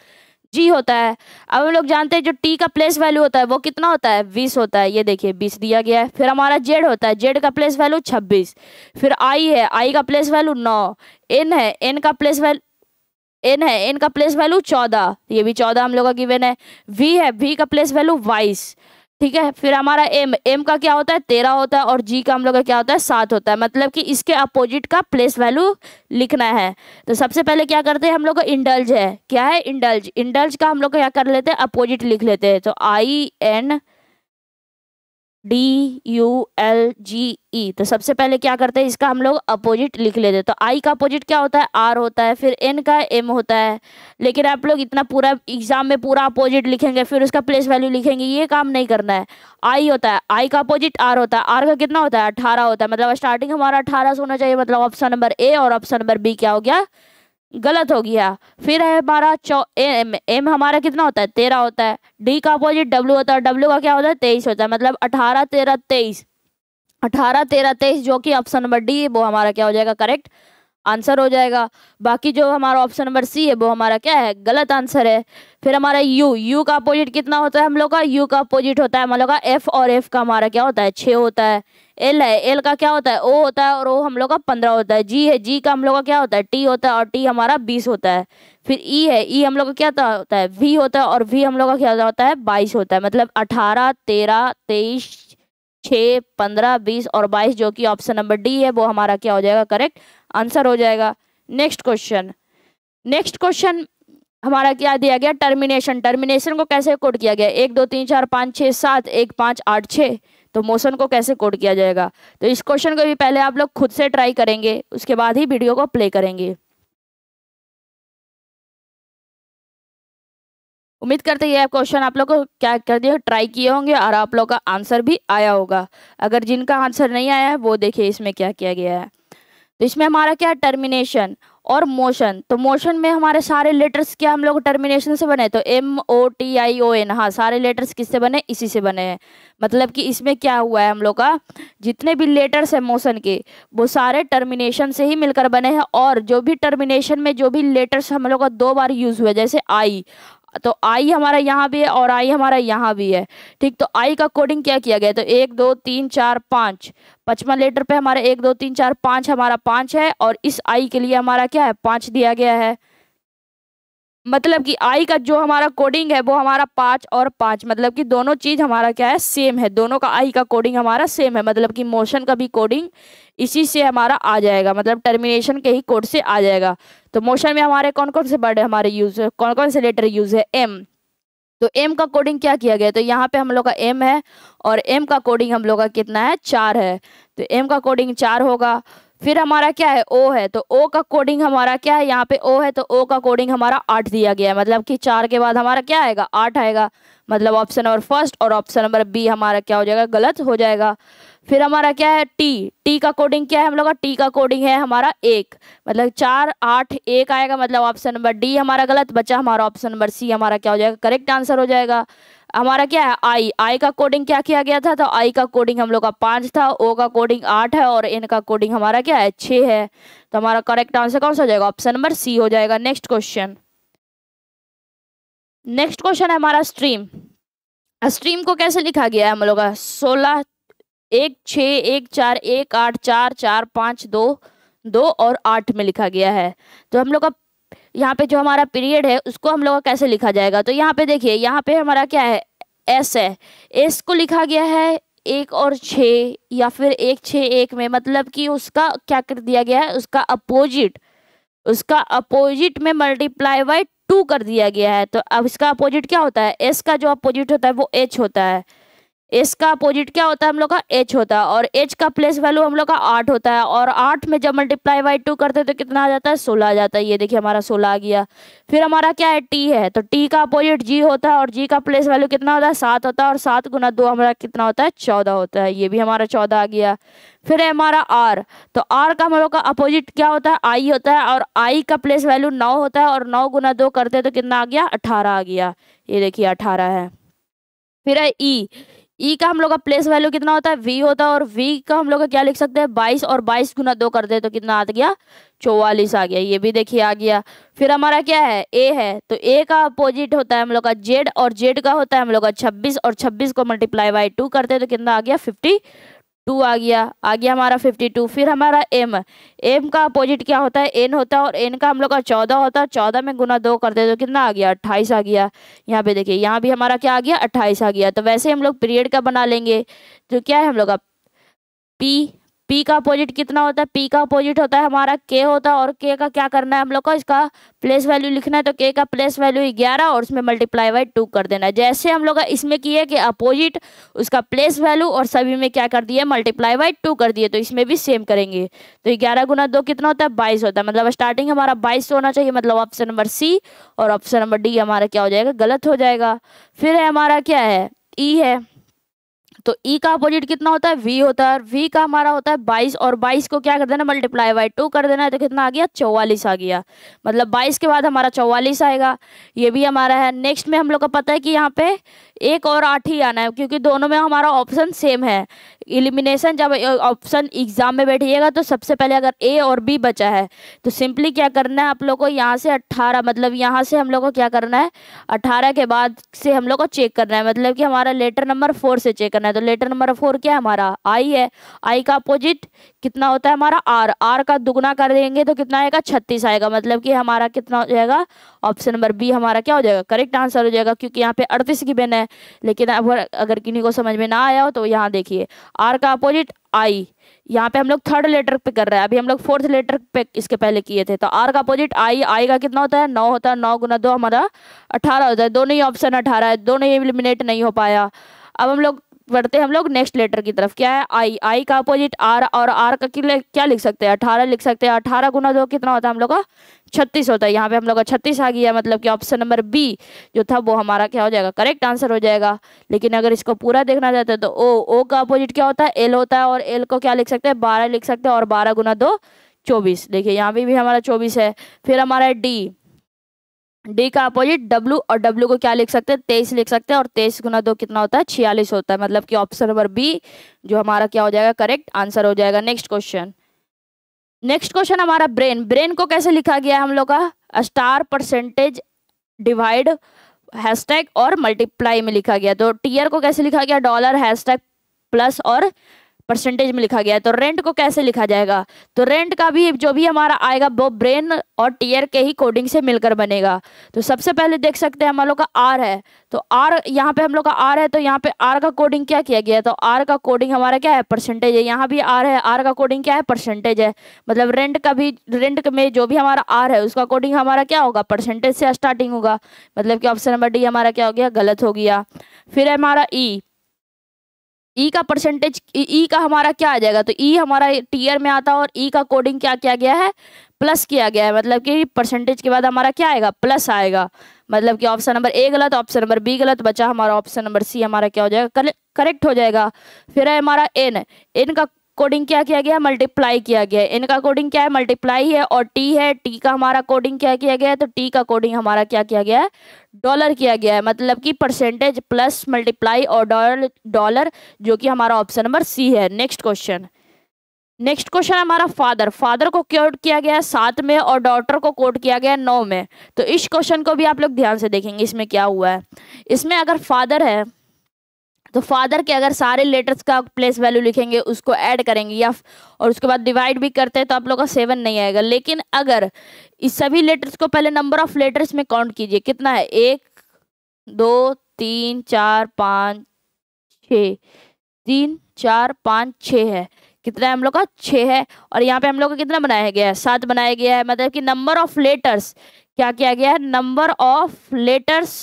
जी होता है। अब हम लोग जानते हैं जो टी का प्लेस वैल्यू होता है वो कितना होता है 20 होता है, ये देखिए 20 दिया गया है। फिर हमारा जेड होता है, जेड का प्लेस वैल्यू 26, फिर आई है, आई का प्लेस वैल्यू 9, एन है, एन का प्लेस वैल्यू 14, ये भी 14 हम लोग का गिवन है, वी का प्लेस वैल्यू 22, ठीक है। फिर हमारा एम, एम का क्या होता है 13 होता है और जी का हम लोग का क्या होता है 7 होता है, मतलब कि इसके अपोजिट का प्लेस वैल्यू लिखना है। तो सबसे पहले क्या करते हैं हम लोग का इंडल्ज है, क्या है इंडल्ज, इंडल्ज का हम लोग क्या कर लेते हैं अपोजिट लिख लेते हैं, तो INDULGE, तो सबसे पहले क्या करते हैं इसका हम लोग अपोजिट लिख लेते हैं। तो आई का अपोजिट क्या होता है आर होता है, फिर एन का एम होता है, लेकिन आप लोग इतना पूरा एग्जाम में पूरा अपोजिट लिखेंगे फिर उसका प्लेस वैल्यू लिखेंगे, ये काम नहीं करना है। आई होता है, आई का अपोजिट आर होता है, आर का कितना होता है 18 होता है, मतलब स्टार्टिंग हमारा 18 से होना चाहिए, मतलब ऑप्शन नंबर ए और ऑप्शन नंबर बी क्या हो गया गलत हो गया। फिर है हमारा एम हमारा कितना होता है 13 होता है, डी का अपोजिट डब्ल्यू होता है, डब्ल्यू का क्या होता है 23 होता है, मतलब 18 13 23 जो कि ऑप्शन नंबर डी वो हमारा क्या हो जाएगा करेक्ट आंसर हो जाएगा। बाकी जो हमारा ऑप्शन नंबर सी है वो हमारा क्या है गलत आंसर है। फिर हमारा यू, यू का अपोजिट कितना होता है हम लोग का, यू का अपोजिट होता है हम लोग का एफ और एफ का हमारा क्या होता है 6 होता है। एल है, एल का क्या होता है ओ होता है और ओ हम लोग का 15 होता है। जी है, जी का हम लोग का क्या होता है टी होता है और टी हमारा 20 होता है। फिर ई है, ई हम लोग का क्या होता है वी होता है और वी हम लोग का क्या होता है 22 होता है, मतलब 18 13 23 6 15 20 और 22 जो कि ऑप्शन नंबर डी है वो हमारा क्या हो जाएगा करेक्ट आंसर हो जाएगा। नेक्स्ट क्वेश्चन हमारा क्या दिया गया टर्मिनेशन, टर्मिनेशन को कैसे कोड किया गया 1 2 3 4 5 6 7 1 5 8 6, तो मोशन को कैसे कोड किया जाएगा। तो इस क्वेश्चन को भी पहले आप लोग खुद से ट्राई करेंगे उसके बाद ही वीडियो को प्ले करेंगे। उम्मीद करते हैं ये क्वेश्चन आप लोग को क्या कर दिया ट्राई किए होंगे और आप लोग का आंसर भी आया होगा। अगर जिनका आंसर नहीं आया है वो देखिए इसमें क्या किया गया है। तो इसमें हमारा क्या है टर्मिनेशन और मोशन। तो मोशन में हमारे सारे लेटर्स क्या हम लोग टर्मिनेशन से बने, तो MOTION। हाँ, सारे लेटर्स किससे बने, इसी से बने हैं। मतलब कि इसमें क्या हुआ है हम लोग का जितने भी लेटर्स हैं मोशन के वो सारे टर्मिनेशन से ही मिलकर बने हैं। और जो भी टर्मिनेशन में जो भी लेटर्स हम लोग का दो बार यूज़ हुए, जैसे आई, तो आई हमारा यहाँ भी है और आई हमारा यहाँ भी है, ठीक। तो आई का कोडिंग क्या किया गया, तो 1 2 3 4 5 पचमा लेटर पे हमारा 1 2 3 4 5 हमारा 5 है और इस आई के लिए हमारा क्या है 5 दिया गया है। मतलब कि आई का जो हमारा कोडिंग है वो हमारा 5 और 5, मतलब कि दोनों चीज़ हमारा क्या है सेम है, दोनों का आई का कोडिंग हमारा सेम है। मतलब कि मोशन का भी कोडिंग इसी से हमारा आ जाएगा, मतलब टर्मिनेशन के ही कोड से आ जाएगा। तो मोशन में हमारे कौन कौन से वर्ड हमारे यूज, कौन कौन से लेटर यूज है, एम। तो एम का कोडिंग क्या किया गया, तो यहाँ पे हम लोग का एम है और एम का कोडिंग हम लोग का कितना है 4 है, तो एम का कोडिंग 4 होगा। फिर हमारा क्या है ओ है, तो ओ का कोडिंग हमारा क्या है, यहाँ पे ओ है तो ओ का कोडिंग हमारा 8 दिया गया है। मतलब कि 4 के बाद हमारा क्या आएगा 8 आएगा, मतलब ऑप्शन नंबर फर्स्ट और ऑप्शन नंबर बी हमारा क्या हो जाएगा गलत हो जाएगा। फिर हमारा क्या है टी, टी का कोडिंग क्या है हम लोग का, टी का कोडिंग है हमारा 1, मतलब 4 8 1 आएगा, मतलब ऑप्शन नंबर डी हमारा गलत बचा, हमारा ऑप्शन नंबर सी हमारा क्या हो जाएगा करेक्ट आंसर हो जाएगा। हमारा क्या है आई, आई का कोडिंग क्या किया गया था, तो आई का कोडिंग हम लोग का 5 था, ओ का कोडिंग 8 है और एन का कोडिंग हमारा क्या है 6 है। तो हमारा करेक्ट आंसर कौन सा हो जाएगा, ऑप्शन नंबर सी हो जाएगा। नेक्स्ट क्वेश्चन, नेक्स्ट क्वेश्चन है हमारा स्ट्रीम। स्ट्रीम को कैसे लिखा गया है हम लोग का, 16 1 6 1 4 1 8 4 4 5 2 2 और 8 में लिखा गया है। तो हम लोग का यहाँ पे जो हमारा पीरियड है उसको हम लोग कैसे लिखा जाएगा, तो यहाँ पे देखिए यहाँ पे हमारा क्या है, एस को लिखा गया है 1 और 6 या फिर 1 6 1 में, मतलब कि उसका क्या कर दिया गया है, उसका अपोजिट में मल्टीप्लाई बाय 2 कर दिया गया है। तो अब इसका अपोजिट क्या होता है, एस का जो अपोजिट होता है वो एच होता है, एस का अपोजिट क्या होता है हम लोग का एच होता है और एच का प्लेस वैल्यू हम लोग का 8 होता है और 8 में जब मल्टीप्लाई बाय 2 करते हैं तो कितना आ जाता है 16 आ जाता है। ये देखिए हमारा 16 आ गया। फिर हमारा क्या है टी है, तो टी का अपोजिट जी होता है और जी का प्लेस वैल्यू कितना होता है 7 होता है और 7 गुना 2 हमारा कितना होता है 14 होता है, ये भी हमारा 14 आ गया। फिर है हमारा आर, तो आर का हम लोग का अपोजिट क्या होता है आई होता है और आई का प्लेस वैल्यू 9 होता है और 9 गुना 2 करते हैं तो कितना आ गया 18 आ गया, ये देखिए 18 है। फिर है ई, ई का हम लोग का प्लेस वैल्यू कितना होता है वी होता है और वी का हम लोग का क्या लिख सकते हैं 22 और 22 गुना 2 कर दे तो कितना आ गया 44 आ गया, ये भी देखिए आ गया। फिर हमारा क्या है ए है, तो ए का अपोजिट होता है हम लोग का जेड और जेड का होता है हम लोग का 26 और 26 को मल्टीप्लाई बाय 2 करते तो कितना आ गया 52 आ गया हमारा 52। फिर हमारा एम का अपोजिट क्या होता है एन होता है और एन का हम लोग का 14 होता है, 14 में गुना 2 करते तो कितना आ गया 28 आ गया। यहाँ पे देखिए यहाँ भी हमारा क्या आ गया 28 आ गया। तो वैसे हम लोग पीरियड का बना लेंगे, तो क्या है हम लोग का पी का अपोजिट कितना होता है, पी का अपोजिट होता है हमारा के होता है और के का क्या करना है हम लोग को इसका प्लेस वैल्यू लिखना है, तो के का प्लेस वैल्यू 11 और उसमें मल्टीप्लाई बाय 2 कर देना है। जैसे हम लोग इसमें किए कि अपोजिट उसका प्लेस वैल्यू और सभी में क्या कर दिए मल्टीप्लाई बाय 2 कर दिए, तो इसमें भी सेम करेंगे। तो 11 गुना 2 कितना होता है 22 होता है, मतलब स्टार्टिंग हमारा 22 होना चाहिए, मतलब ऑप्शन नंबर सी और ऑप्शन नंबर डी हमारा क्या हो जाएगा गलत हो जाएगा। फिर है हमारा क्या है ई है, तो ई का अपोजिट कितना होता है वी होता है और वी का हमारा होता है 22 और 22 को क्या कर देना मल्टीप्लाई बाय 2 कर देना है, तो कितना आ गया 44 आ गया, मतलब 22 के बाद हमारा 44 आएगा, ये भी हमारा है। नेक्स्ट में हम लोग को पता है कि यहाँ पे 1 और 8 ही आना है क्योंकि दोनों में हमारा ऑप्शन सेम है। एलिमिनेशन जब ऑप्शन एग्जाम में बैठिएगा तो सबसे पहले अगर ए और बी बचा है तो सिंपली क्या करना है आप लोग को यहाँ से 18, मतलब यहाँ से हम लोग को क्या करना है 18 के बाद से हम लोग को चेक करना है, मतलब कि हमारा लेटर नंबर 4 से चेक करना है। तो लेटर नंबर 4 क्या है हमारा आई है, आई का अपोजिट कितना होता है हमारा आर, आर का दुगना कर देंगे तो कितना आएगा 36 आएगा, मतलब कि हमारा कितना हो जाएगा ऑप्शन नंबर बी हमारा क्या हो जाएगा करेक्ट आंसर हो जाएगा, क्योंकि यहाँ पे 38 की बेन है। लेकिन अगर किन्हीं को समझ में ना आया हो तो यहाँ देखिए आर का अपोजिट आई, यहाँ पे हम लोग थर्ड लेटर पे कर रहे हैं, अभी हम लोग फोर्थ लेटर पे इसके पहले किए थे। तो आर का अपोजिट आई, आई का कितना होता है 9 होता है, 9 गुना 2 हमारा 18 होता है, दोनों ही ऑप्शन 18 है, दोनों ही एलिमिनेट नहीं हो पाया। अब हम लोग बढ़ते हम लोग नेक्स्ट लेटर की तरफ। क्या है आई, आई का अपोजिट आर, और आर का क्या लिख सकते हैं 18 लिख सकते हैं। 18 गुना 2 कितना होता है हम लोग का 36 होता है। यहाँ पे हम लोग का 36 आ गया, मतलब कि ऑप्शन नंबर बी जो था वो हमारा क्या हो जाएगा करेक्ट आंसर हो जाएगा। लेकिन अगर इसको पूरा देखना चाहते हैं तो ओ, ओ का अपोजिट क्या होता है एल होता है, और एल को क्या लिख सकते हैं 12 लिख सकते हैं, और 12 गुना 2 24। देखिए यहाँ पे भी हमारा 24 है। फिर हमारा डी, डी का अपोजिट डब्लू, और डब्लू को क्या लिख सकते हैं 23 लिख सकते हैं, और 23 गुना 2 कितना होता है 46 होता है, मतलब कि ऑप्शन नंबर बी जो हमारा क्या हो जाएगा करेक्ट आंसर हो जाएगा। नेक्स्ट क्वेश्चन, नेक्स्ट क्वेश्चन हमारा ब्रेन। ब्रेन को कैसे लिखा गया है हम लोग का स्टार परसेंटेज डिवाइड हैशटैग और मल्टीप्लाई में लिखा गया। तो टीयर को कैसे लिखा गया डॉलर हैशटैग प्लस और परसेंटेज में लिखा गया है। तो रेंट को कैसे लिखा जाएगा, तो रेंट का भी जो भी हमारा आएगा वो ब्रेन और टीयर के ही कोडिंग से मिलकर बनेगा। तो सबसे पहले देख सकते हैं हम लोग का आर है, तो आर यहाँ पे हम लोग का आर है, तो यहाँ पे आर का कोडिंग क्या किया गया है, तो आर का कोडिंग हमारा क्या है परसेंटेज है। यहाँ भी आर है, आर का कोडिंग क्या है परसेंटेज है, मतलब रेंट का भी, रेंट में जो भी हमारा आर है उसका कोडिंग हमारा क्या होगा परसेंटेज से स्टार्टिंग होगा, मतलब कि ऑप्शन नंबर डी हमारा क्या हो गया गलत हो गया। फिर हमारा ई, ई का परसेंटेज, ई का हमारा क्या आ जाएगा, तो ई हमारा टीयर में आता है, और ई का कोडिंग क्या किया गया है प्लस किया गया है, मतलब कि परसेंटेज के बाद हमारा क्या आएगा प्लस आएगा, मतलब कि ऑप्शन नंबर ए गलत, ऑप्शन नंबर बी गलत, बचा हमारा ऑप्शन नंबर सी हमारा क्या हो जाएगा करेक्ट हो जाएगा। फिर है हमारा एन, एन का कोडिंग क्या किया गया है मल्टीप्लाई किया गया है, एन का कोडिंग क्या है मल्टीप्लाई है, और टी है, टी का हमारा कोडिंग क्या किया गया है, तो टी का कोडिंग हमारा क्या किया गया है डॉलर किया गया है, मतलब कि परसेंटेज प्लस मल्टीप्लाई और डॉलर जो कि हमारा ऑप्शन नंबर सी है। नेक्स्ट क्वेश्चन, नेक्स्ट क्वेश्चन हमारा फादर। फादर को कोड किया गया है 7 में, और डॉटर को कोड किया गया है 9 में। तो इस क्वेश्चन को भी आप लोग ध्यान से देखेंगे इसमें क्या हुआ है। इसमें अगर फादर है तो फादर के अगर सारे लेटर्स का प्लेस वैल्यू लिखेंगे उसको ऐड करेंगे या और उसके बाद डिवाइड भी करते हैं तो आप लोग का 7 नहीं आएगा। लेकिन अगर इस सभी लेटर्स को पहले नंबर ऑफ लेटर्स में काउंट कीजिए कितना है 1 2 3 4 5 6 3 4 5 6 है, कितना है हम लोग का 6 है, और यहाँ पे हम लोग का कितना बनाया गया है 7 बनाया गया है, मतलब कि नंबर ऑफ लेटर्स क्या किया गया है नंबर ऑफ लेटर्स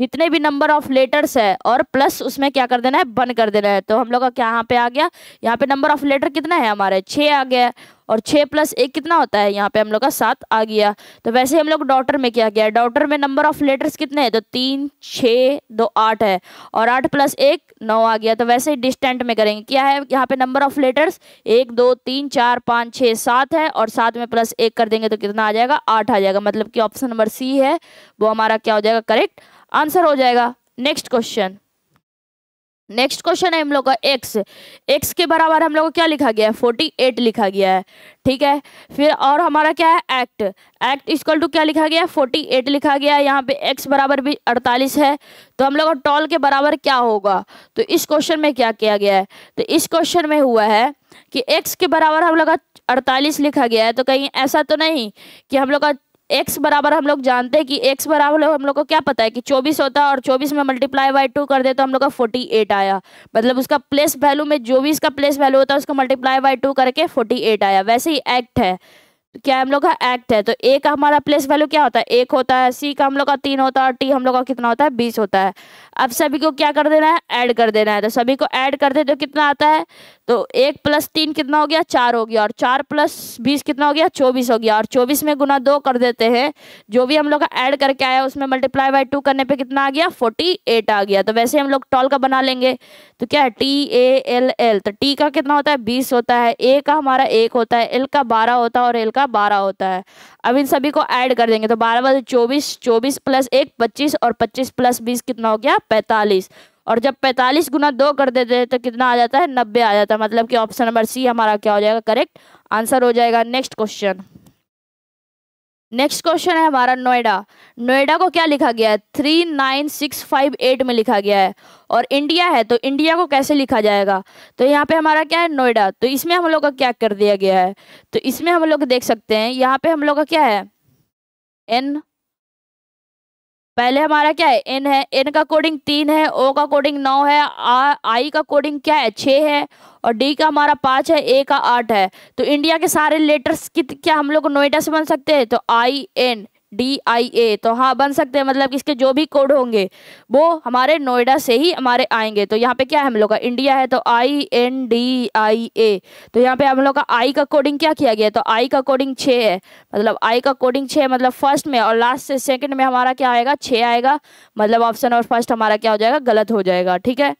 जितने भी नंबर ऑफ लेटर्स है और प्लस उसमें क्या कर देना है बन कर देना है। तो हम लोग का क्या यहाँ पे आ गया, यहाँ पे नंबर ऑफ लेटर कितना है हमारे 6 आ गया, और 6 प्लस 1 कितना होता है यहाँ पे हम लोग का 7 आ गया। तो वैसे ही हम लोग डॉटर में क्या गया है, डॉटर में नंबर ऑफ लेटर्स कितने हैं तो 3 6 2 8 है, और 8 प्लस 1 9 आ गया। तो वैसे ही डिस्टेंट में करेंगे, क्या है यहाँ पे नंबर ऑफ लेटर्स 1 2 3 4 5 6 7 है, और 7 में +1 कर देंगे तो कितना आ जाएगा 8 आ जाएगा, मतलब कि ऑप्शन नंबर सी है वो हमारा क्या हो जाएगा करेक्ट आंसर हो जाएगा। नेक्स्ट क्वेश्चन, नेक्स्ट क्वेश्चन है हम लोग का एक्स। एक्स के बराबर हम लोग को क्या लिखा गया है 48 लिखा गया है, ठीक है। फिर और हमारा क्या है एक्ट, एक्ट इक्वल टू क्या लिखा गया है 48 लिखा गया है, यहाँ पे एक्स बराबर भी 48 है। तो हम लोग का टॉल के बराबर क्या होगा, तो इस क्वेश्चन में क्या किया गया है, तो इस क्वेश्चन में हुआ है कि एक्स के बराबर हम लोग का 48 लिखा गया है। तो कहीं ऐसा तो नहीं कि हम लोग का x बराबर, हम लोग जानते हैं कि x बराबर हम लोग को क्या पता है कि 24 होता है, और 24 में मल्टीप्लाई बाई 2 कर दे तो हम लोग का 48 आया, मतलब उसका प्लेस वैल्यू में जो भी इसका प्लेस वैल्यू होता है उसको मल्टीप्लाई बाई 2 करके 48 आया। वैसे ही एक्ट है, क्या हम लोग का एक्ट है, तो ए का हमारा प्लेस वैल्यू क्या होता है 1 होता है, सी का हम लोग का 3 होता है, और टी हम लोग का कितना होता है 20 होता है। अब सभी को क्या कर देना है ऐड कर देना है, तो सभी को ऐड कर दे तो कितना आता है, तो 1 प्लस 3 कितना हो गया 4 हो गया, और 4 प्लस 20 कितना हो गया 24 हो गया, और 24 में गुना 2 कर देते हैं, जो भी हम लोग का ऐड करके आया उसमें मल्टीप्लाई बाई 2 करने पर कितना आ गया 48 आ गया। तो वैसे हम लोग टॉल का बना लेंगे, तो क्या है TALL, तो टी का कितना होता है 20 होता है, ए का हमारा 1 होता है, एल का 12 होता है, और एल का 12 होता है। अब इन सभी को ऐड कर देंगे तो 12 24, 24 प्लस 1 25, और 25 प्लस 20 कितना हो गया 45, और जब 45 गुना 2 कर देते हैं तो कितना आ जाता है 90 आ जाता है, मतलब कि ऑप्शन नंबर सी हमारा क्या हो जाएगा करेक्ट आंसर हो जाएगा। नेक्स्ट क्वेश्चन, नेक्स्ट क्वेश्चन है हमारा नोएडा। नोएडा को क्या लिखा गया है 39658 में लिखा गया है, और इंडिया है तो इंडिया को कैसे लिखा जाएगा, तो यहाँ पे हमारा क्या है नोएडा। तो इसमें हम लोग का क्या कर दिया गया है, तो इसमें हम लोग देख सकते हैं यहाँ पे हम लोग का क्या है एन, पहले हमारा क्या है एन है, एन का कोडिंग 3 है, ओ का कोडिंग 9 है, आई का कोडिंग क्या है 6 है, और डी का हमारा 5 है, ए का 8 है। तो इंडिया के सारे लेटर्स क्या हम लोग नोएडा से बन सकते हैं, तो आई एन DIA। तो हाँ बन सकते हैं, मतलब इसके जो भी कोड होंगे वो हमारे नोएडा से ही हमारे आएंगे। तो यहाँ पे क्या है हम लोग का इंडिया है तो INDIA। तो यहाँ पे हम लोग का I का कोडिंग क्या किया गया, तो I का कोडिंग 6 है, मतलब I का कोडिंग 6 मतलब फर्स्ट में और लास्ट से सेकंड में हमारा क्या आएगा 6 आएगा, मतलब ऑप्शन और फर्स्ट हमारा क्या हो जाएगा गलत हो जाएगा। ठीक है,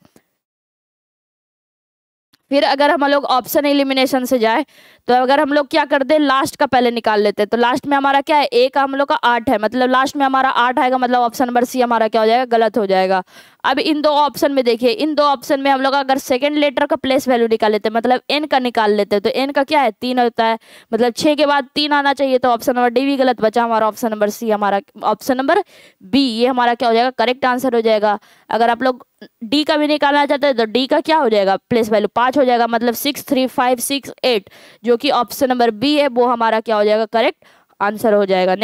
फिर अगर हम लोग ऑप्शन एलिमिनेशन से जाए तो अगर हम लोग क्या कर दे लास्ट का पहले निकाल लेते हैं, तो लास्ट में हमारा क्या है A का हम लोग का 8 है, मतलब लास्ट में हमारा 8 आएगा, मतलब ऑप्शन नंबर C हमारा क्या हो जाएगा गलत हो जाएगा। अब इन दो ऑप्शन में देखिए, इन दो ऑप्शन में हम लोग अगर सेकंड लेटर का प्लेस वैल्यू निकाल लेते हैं, मतलब N का निकाल लेते हैं, तो N का क्या है 3 होता है, मतलब 6 के बाद 3 आना चाहिए, तो ऑप्शन नंबर D भी गलत बचा, हमारा ऑप्शन नंबर C हमारा ऑप्शन नंबर B ये हमारा क्या हो जाएगा करेक्ट आंसर हो जाएगा। अगर आप लोग D का भी निकालना चाहते हैं तो D का क्या हो जाएगा प्लेस वैल्यू 5 हो जाएगा, मतलब 6 3 5 6 8 जो कि ऑप्शन नंबर B है वो हमारा क्या हो जाएगा करेक्ट आंसर हो जाएगा।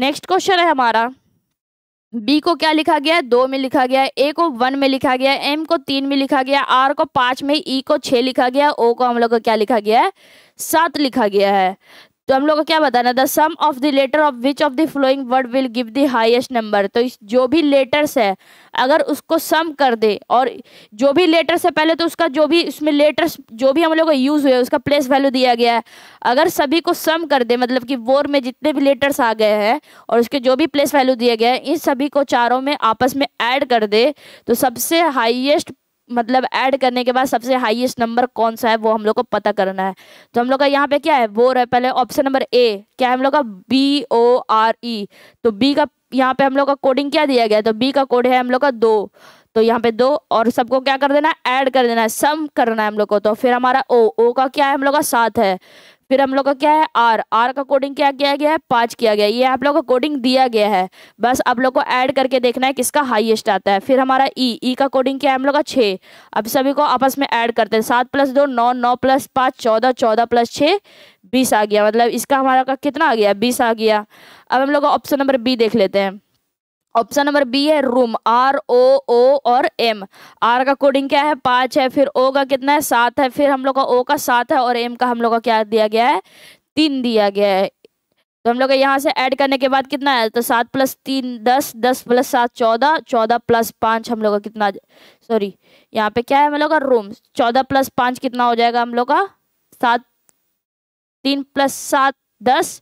नेक्स्ट क्वेश्चन है हमारा B को क्या लिखा गया है 2 में लिखा गया है, A को 1 में लिखा गया है, M को 3 में लिखा गया है, R को 5 में, E को 6 लिखा गया है, O को हम लोग को क्या लिखा गया है 7 लिखा गया है। तो हम लोग को क्या बताना था sum of the letter of which of the following word will give the highest number. तो जो भी लेटर्स है अगर उसको सम कर दे और जो भी लेटर्स है पहले तो उसका जो भी इसमें लेटर्स जो भी हम लोग को यूज़ हुए उसका प्लेस वैल्यू दिया गया है, अगर सभी को सम कर दे मतलब कि वर्ड में जितने भी लेटर्स आ गए हैं और उसके जो भी प्लेस वैल्यू दिया गया है इन सभी को चारों में आपस में ऐड कर दे तो सबसे हाईएस्ट मतलब ऐड करने के बाद सबसे हाईएस्ट नंबर कौन सा है वो हम लोग को पता करना है। तो हम लोग का यहाँ पे क्या है वो है पहले ऑप्शन नंबर A क्या है हम लोग का BORE। तो B का यहाँ पे हम लोग का कोडिंग क्या दिया गया है, तो B का कोड है हम लोग का 2, तो यहाँ पे 2 और सबको क्या कर देना है ऐड कर देना है सम करना है हम लोग को। तो फिर हमारा O का क्या है हम लोग का 7 है, फिर हम लोग का क्या है R का कोडिंग क्या किया गया है 5 किया गया है, ये आप लोग का कोडिंग दिया गया है, बस आप लोग को ऐड करके देखना है किसका हाईएस्ट आता है। फिर हमारा E का कोडिंग क्या है हम लोग का 6, अब सभी को आपस में ऐड करते हैं 7 + 2 9, 9 + 5 14, 14 + 6 20 आ गया, मतलब इसका हमारा का कितना आ गया 20 आ गया। अब हम लोग का ऑप्शन नंबर B देख लेते हैं, ऑप्शन नंबर B है रूम ROO और M, R का कोडिंग क्या है 5 है, फिर O का कितना है 7 है, फिर हम लोग का O का 7 है और M का हम लोग का क्या दिया गया है 3 दिया गया है। तो हम लोग यहाँ से ऐड करने के बाद कितना है तो 7 + 3 10, 10 + 7 14, 14 + 5 हम लोग का कितना सॉरी यहाँ पे क्या है हम लोग का रूम 14 + 5 कितना हो जाएगा हम लोग का 7, 3 + 7 10,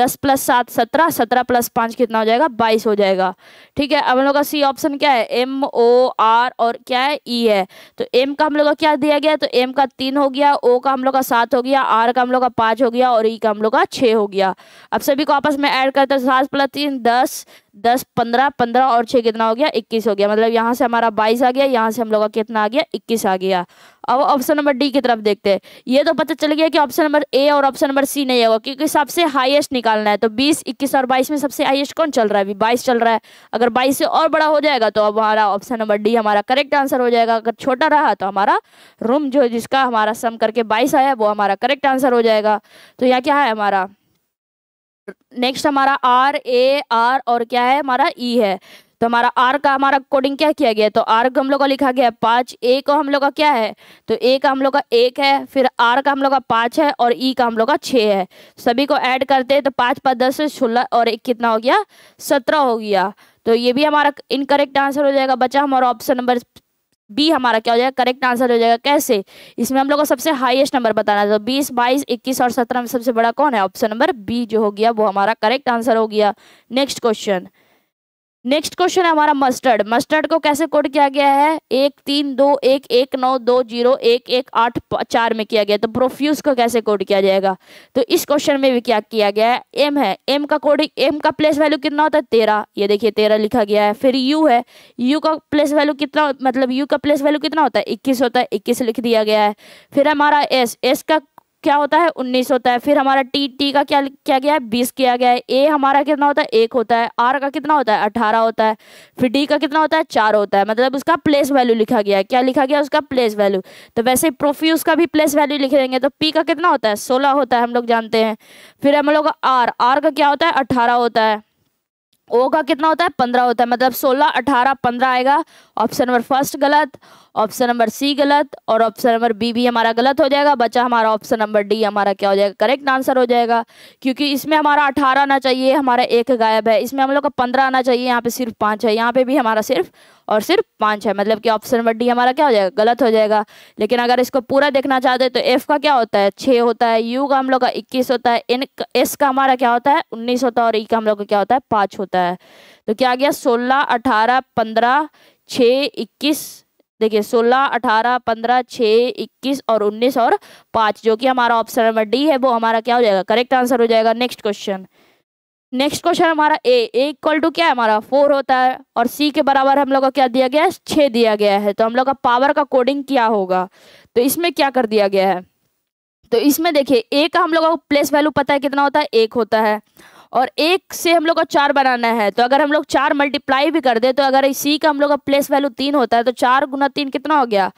10 + 7 17, 17 + 5 कितना हो जाएगा 22 हो जाएगा। ठीक है, अब हम लोग का C ऑप्शन क्या है MOR और क्या है E है, तो M का हम लोग का क्या दिया गया है तो M का 3 हो गया, O का हम लोग का 7 हो गया, R का हम लोग का 5 हो गया और E का हम लोग का 6 हो गया। अब सभी को आपस में ऐड करते हैं 7 + 3 10 10 15 और 6 कितना हो गया 21 हो गया, मतलब यहाँ से हमारा 22 आ गया, यहाँ से हम लोग का कितना आ गया 21 आ गया। अब ऑप्शन नंबर D की तरफ देखते हैं, ये तो पता चल गया कि ऑप्शन नंबर A और ऑप्शन नंबर C नहीं होगा क्योंकि सबसे हाईएस्ट निकालना है, तो 20 21 और 22 में सबसे हाईएस्ट कौन चल रहा है अभी 22 चल रहा है, अगर 22 से और बड़ा हो जाएगा तो अब हमारा ऑप्शन नंबर D हमारा करेक्ट आंसर हो जाएगा, अगर छोटा रहा तो हमारा रूम जो जिसका हमारा सम करके 22 आया वो हमारा करेक्ट आंसर हो जाएगा। तो यहाँ क्या है हमारा नेक्स्ट हमारा RAR और क्या है हमारा E है, तो हमारा R का हमारा कोडिंग क्या किया गया है तो R को हम लोग का लिखा गया है 5, A को हम लोग का क्या है तो A का हम लोग का 1 है, फिर R का हम लोग का 5 है और E का हम लोग का 6 है, सभी को ऐड करते हैं तो 5 + 10 = 16 और 1 कितना हो गया 17 हो गया। तो ये भी हमारा इनकरेक्ट आंसर हो जाएगा, बचा हमारा ऑप्शन नंबर B हमारा क्या हो जाएगा करेक्ट आंसर हो जाएगा। कैसे, इसमें हम लोग को सबसे हाईएस्ट नंबर बताना है, तो 20 22 21 और 17 में सबसे बड़ा कौन है ऑप्शन नंबर B जो हो गया वो हमारा करेक्ट आंसर हो गया। नेक्स्ट क्वेश्चन है हमारा मस्टर्ड को कैसे कोड किया गया है 1 3 2 1 1 9 2 0 1 1 8 4 में किया गया, तो प्रोफ्यूज को कैसे कोड किया जाएगा तो इस क्वेश्चन में भी क्या किया गया है M है, M का प्लेस वैल्यू कितना होता है 13, ये देखिए 13 लिखा गया है। फिर U है, U का प्लेस वैल्यू कितना होता है 21 होता है, 21 लिख दिया गया है। फिर हमारा S का क्या होता है 19 होता है, फिर हमारा T का क्या क्या गया है 20 किया गया है, A हमारा कितना होता है 1 होता है, R का कितना होता है 18 होता है, फिर D का कितना होता है 4 होता है, मतलब उसका प्लेस वैल्यू लिखा गया है, क्या लिखा गया उसका प्लेस वैल्यू। तो वैसे प्रोफ्यूज का भी प्लेस वैल्यू लिख देंगे, तो P का कितना होता है 16 होता है हम लोग जानते हैं, फिर हम लोग R का क्या होता है 18 होता है, ओ का कितना होता है 15 होता है, मतलब 16, 18, 15 आएगा। ऑप्शन नंबर फर्स्ट गलत, ऑप्शन नंबर सी गलत और ऑप्शन नंबर बी भी हमारा गलत हो जाएगा। बचा हमारा ऑप्शन नंबर डी, हमारा क्या हो जाएगा करेक्ट आंसर हो जाएगा, क्योंकि इसमें हमारा 18 आना चाहिए, हमारा 1 गायब है। इसमें हम लोग का 15 आना चाहिए, यहाँ पे सिर्फ 5 है, यहाँ पे भी हमारा सिर्फ और सिर्फ 5 है, मतलब कि ऑप्शन नंबर डी हमारा क्या हो जाएगा गलत हो जाएगा। लेकिन अगर इसको पूरा देखना चाहते तो एफ का क्या होता है 6 होता है, यू का हम लोग का 21 होता है, एस का हमारा क्या होता है 19 होता है और ई का हम लोग का क्या होता है 5 होता है। तो क्या आ गया 16, 18, 15, 6, 21। देखिए 16, 18, 15, 6, 21 और 19 और 5, जो कि हमारा ऑप्शन नंबर डी है वो हमारा क्या हो जाएगा करेक्ट आंसर हो जाएगा। नेक्स्ट क्वेश्चन हमारा ए इक्वल टू क्या है हमारा 4 होता है और सी के बराबर हम लोग का क्या दिया गया है 6 दिया गया है। तो हम लोग का पावर का कोडिंग क्या होगा, तो इसमें क्या कर दिया गया है, तो इसमें देखिए ए का हम लोग को प्लेस वैल्यू पता है कितना होता है 1 होता है और 1 से हम लोग को 4 बनाना है। तो अगर हम लोग 4 मल्टीप्लाई भी कर दे तो अगर सी का हम लोग का प्लेस वैल्यू 3 होता है तो 4 गुना 3 कितना हो गया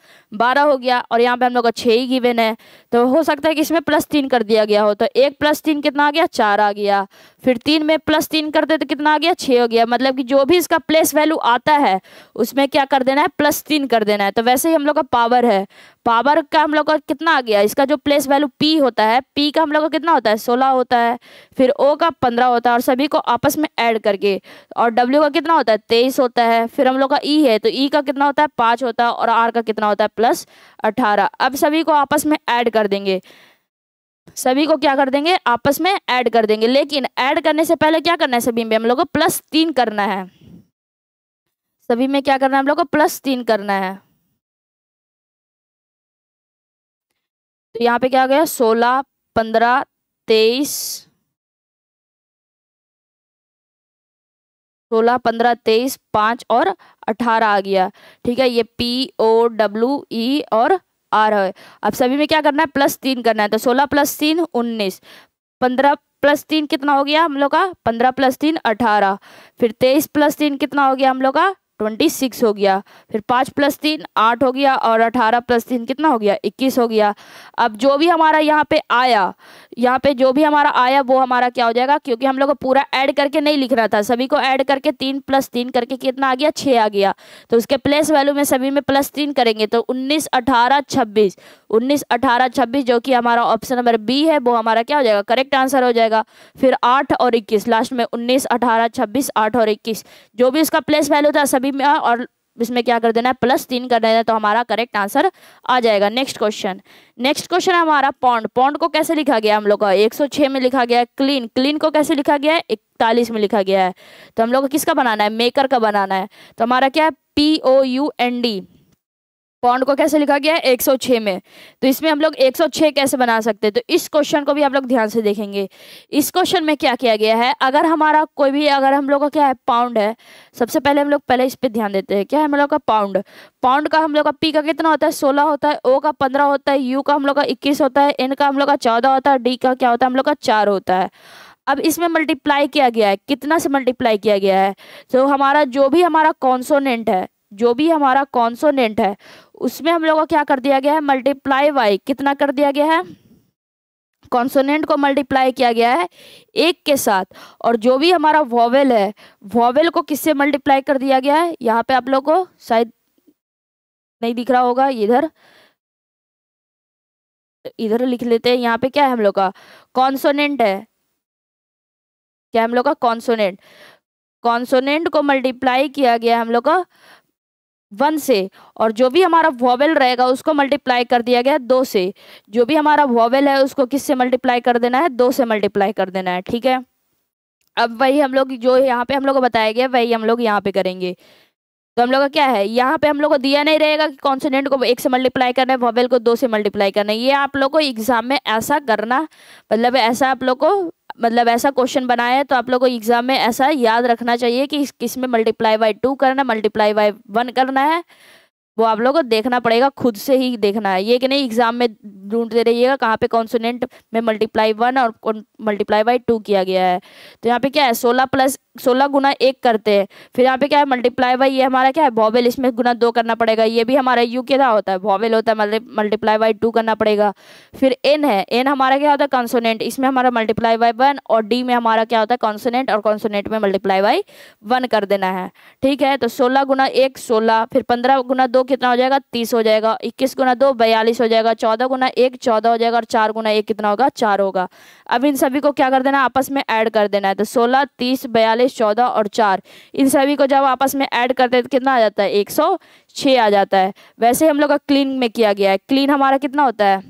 12 हो गया और यहाँ पे हम लोग का 6 ही गिवन है। तो हो सकता है कि इसमें +3 कर दिया गया हो, तो 1 + 3 कितना आ गया 4 आ गया, फिर 3 में +3 कर दे तो कितना आ गया 6 हो गया। मतलब कि जो भी इसका प्लेस वैल्यू आता है उसमें क्या कर देना है +3 कर देना है। तो वैसे ही हम लोग का पावर है, पावर का हम लोग का कितना आ गया, इसका जो प्लेस वैल्यू पी होता है, पी का हम लोग का कितना होता है 16 होता है, फिर ओ का 15 होता है और सभी को आपस में ऐड करके, और डब्ल्यू का कितना होता है 23 होता है, फिर हम लोग का ई है तो ई का कितना होता है 5 होता है और आर का कितना होता है +18। अब सभी को आपस में ऐड कर देंगे, सभी को क्या कर देंगे आपस में ऐड कर देंगे, लेकिन ऐड करने से पहले क्या करना है सभी में हम लोग को +3 करना है, सभी में क्या करना है हम लोग को +3 करना है। तो यहाँ पे क्या गया 16, 15, 23, 5 और 18 आ गया। ठीक है, ये पी ओ डब्ल्यू ई और आर है। अब सभी में क्या करना है +3 करना है, तो 16 + 3 19, 15 + 3 कितना हो गया हम लोग का 15 + 3 18, फिर 23 + 3 कितना हो गया हम लोग का 26 हो गया, फिर 5 + 3 8 हो गया और 18 + 3 कितना हो गया 21 हो गया। अब जो भी हमारा यहाँ पे जो भी हमारा आया वो हमारा क्या हो जाएगा, क्योंकि हम लोग को पूरा ऐड करके नहीं लिखना था, सभी को ऐड करके 3 + 3 करके कितना आ गया 6 आ गया। तो उसके प्लेस वैल्यू में सभी में +3 करेंगे तो 19, 18, 26, जो कि हमारा ऑप्शन नंबर बी है वो हमारा क्या हो जाएगा करेक्ट आंसर हो जाएगा। फिर 8 और 21, लास्ट में 19, 18, 26, 8 और 21, जो भी उसका प्लेस वैल्यू था सभी में और इसमें क्या कर देना है +3 कर देना है, तो हमारा करेक्ट आंसर आ जाएगा। नेक्स्ट क्वेश्चन है हमारा पॉन्ड। पॉन्ड को कैसे लिखा गया हम लोग का 106 में लिखा गया है। क्लीन को कैसे लिखा गया है 41 में लिखा गया है। तो हम लोग को किसका बनाना है, मेकर का बनाना है। तो हमारा क्या है POUND, पॉन्ड को कैसे लिखा गया है 106 में। तो इसमें हम लोग 106 कैसे बना सकते हैं, तो इस क्वेश्चन को भी आप लोग ध्यान से देखेंगे। इस क्वेश्चन में क्या किया गया है, अगर हमारा कोई भी अगर हम लोग का क्या है पाउंड है, सबसे पहले हम लोग पहले इस पे ध्यान देते हैं। क्या है हम लोग का पाउंड का हम लोग का पी का कितना होता है 16 होता है, ओ का 15 होता है, यू का हम लोग का 21 होता है, एन का हम लोग का 14 होता है, डी का क्या होता है हम लोग का 4 होता है। अब इसमें मल्टीप्लाई किया गया है, कितना से मल्टीप्लाई किया गया है, तो हमारा जो भी हमारा कॉन्सोनेंट है उसमें हम लोग को क्या कर दिया गया है मल्टीप्लाई बाई कितना कर दिया गया है, कॉन्सोनेंट को मल्टीप्लाई किया गया है 1 के साथ। और जो भी हमारा वॉवेल है, वॉवेल को किससे मल्टीप्लाई कर दिया गया है, यहाँ पे आप लोग को शायद नहीं दिख रहा होगा, इधर लिख लेते हैं। यहाँ पे क्या है हम लोग का कॉन्सोनेंट है, क्या हम लोग का कॉन्सोनेंट को मल्टीप्लाई किया गया हम लोग का 1 से, और जो भी हमारा वॉवेल रहेगा उसको मल्टीप्लाई कर दिया गया 2 से। जो भी हमारा वॉवेल है उसको किससे मल्टीप्लाई कर देना है 2 से मल्टीप्लाई कर देना है। ठीक है, अब वही हम लोग जो यहाँ पे हम लोग को बताया गया वही हम लोग यहाँ पे करेंगे। तो हम लोग का क्या है यहाँ पे हम लोग को दिया नहीं रहेगा कि कॉन्सोनेंट को 1 से मल्टीप्लाई करना है, वॉवेल को 2 से मल्टीप्लाई करना है। ये आप लोग को एग्जाम में ऐसा करना, मतलब ऐसा आप लोग को ऐसा क्वेश्चन बनाया है तो आप लोगों को एग्जाम में ऐसा याद रखना चाहिए कि किस में मल्टीप्लाई बाई 2 करना, मल्टीप्लाई बाई 1 करना है। वो आप लोगों को देखना पड़ेगा, खुद से ही देखना है, ये कि नहीं एग्जाम में ढूंढते रहिएगा कहाँ पे कॉन्सोनेंट में मल्टीप्लाई 1 और मल्टीप्लाई बाई 2 किया गया है। तो यहाँ पे क्या है 16 प्लस 16 गुना 1 करते हैं। फिर यहाँ पे क्या है मल्टीप्लाई बाई, ये हमारा क्या है वॉवेल, इसमें गुना 2 करना पड़ेगा। ये भी हमारा यू क्या होता है वॉवेल होता है, मल्टीप्लाई बाई 2 करना पड़ेगा। फिर एन है, एन हमारा क्या होता है कॉन्सोनेंट, इसमें हमारा मल्टीप्लाई बाई 1, और डी में हमारा क्या होता है कॉन्सोनेंट, और कॉन्सोनेंट में मल्टीप्लाई बाई 1 कर देना है। ठीक है, तो 16 गुना 1 16, फिर 15 गुना 2 कितना हो जाएगा 30 हो जाएगा, 21 गुना 2 42 हो जाएगा, 14 गुना 1 14 हो जाएगा, और 4 गुना 1 कितना होगा 4 होगा। अब इन सभी को क्या कर देना है आपस में ऐड कर देना है। तो 16 30 42 14 और 4 इन सभी को जब आपस में ऐड करते हैं तो कितना आ जाता है 106 आ जाता है। वैसे हम लोग का क्लीन में किया गया है, क्लीन हमारा कितना होता है,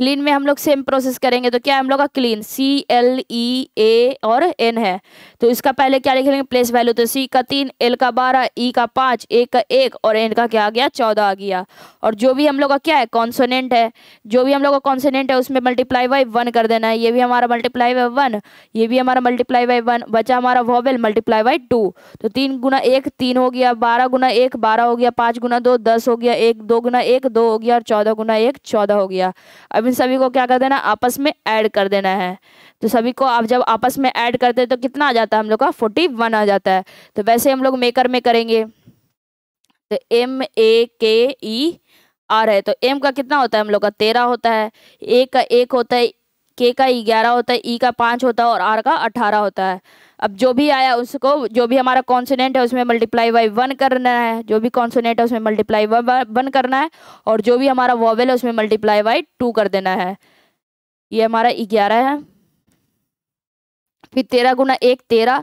क्लीन में हम लोग सेम प्रोसेस करेंगे। तो क्या हम लोग का क्लीन CLEA और N है, तो इसका पहले क्या लिख लेंगे प्लेस वैल्यू। तो C का 3, L का 12, E का 5, A का 1 और N का क्या आ गया 14 आ गया। और जो भी हम लोग का क्या है कॉन्सोनेंट है, जो भी हम लोग का कॉन्सोनेंट है उसमें मल्टीप्लाई बाई 1 कर देना है। ये भी हमारा मल्टीप्लाई बाई 1, ये भी हमारा मल्टीप्लाई बाई 1, बचा हमारा वॉवेल मल्टीप्लाई बाई 2। तो 3 गुना 1 3 हो गया, 12 गुना 1 12 हो गया, 5 गुना 2 10 हो गया, 2 गुना 1 2 हो गया, और 14 गुना 1 14 हो गया। अब इन सभी को क्या कर देना आपस में ऐड कर देना है। तो सभी को आप जब आपस में ऐड करते हैं तो कितना आ जाता है हम लोग का 41 आ जाता है। तो वैसे हम लोग मेकर में करेंगे। तो MAKER है, तो M का कितना होता है हम लोग का 13 होता है, A का 1 होता है, K का 11 होता है, E का 5 होता है, और R का 18 होता है। अब जो भी आया उसको, जो भी हमारा कॉन्सोनेंट है उसमें मल्टीप्लाई बाई 1 करना है, जो भी कॉन्सोनेंट है उसमें मल्टीप्लाई बाई 1 करना है, और जो भी हमारा वॉवेल है उसमें मल्टीप्लाई बाई 2 कर देना है। ये हमारा 11 है। फिर 13 गुना 1 13,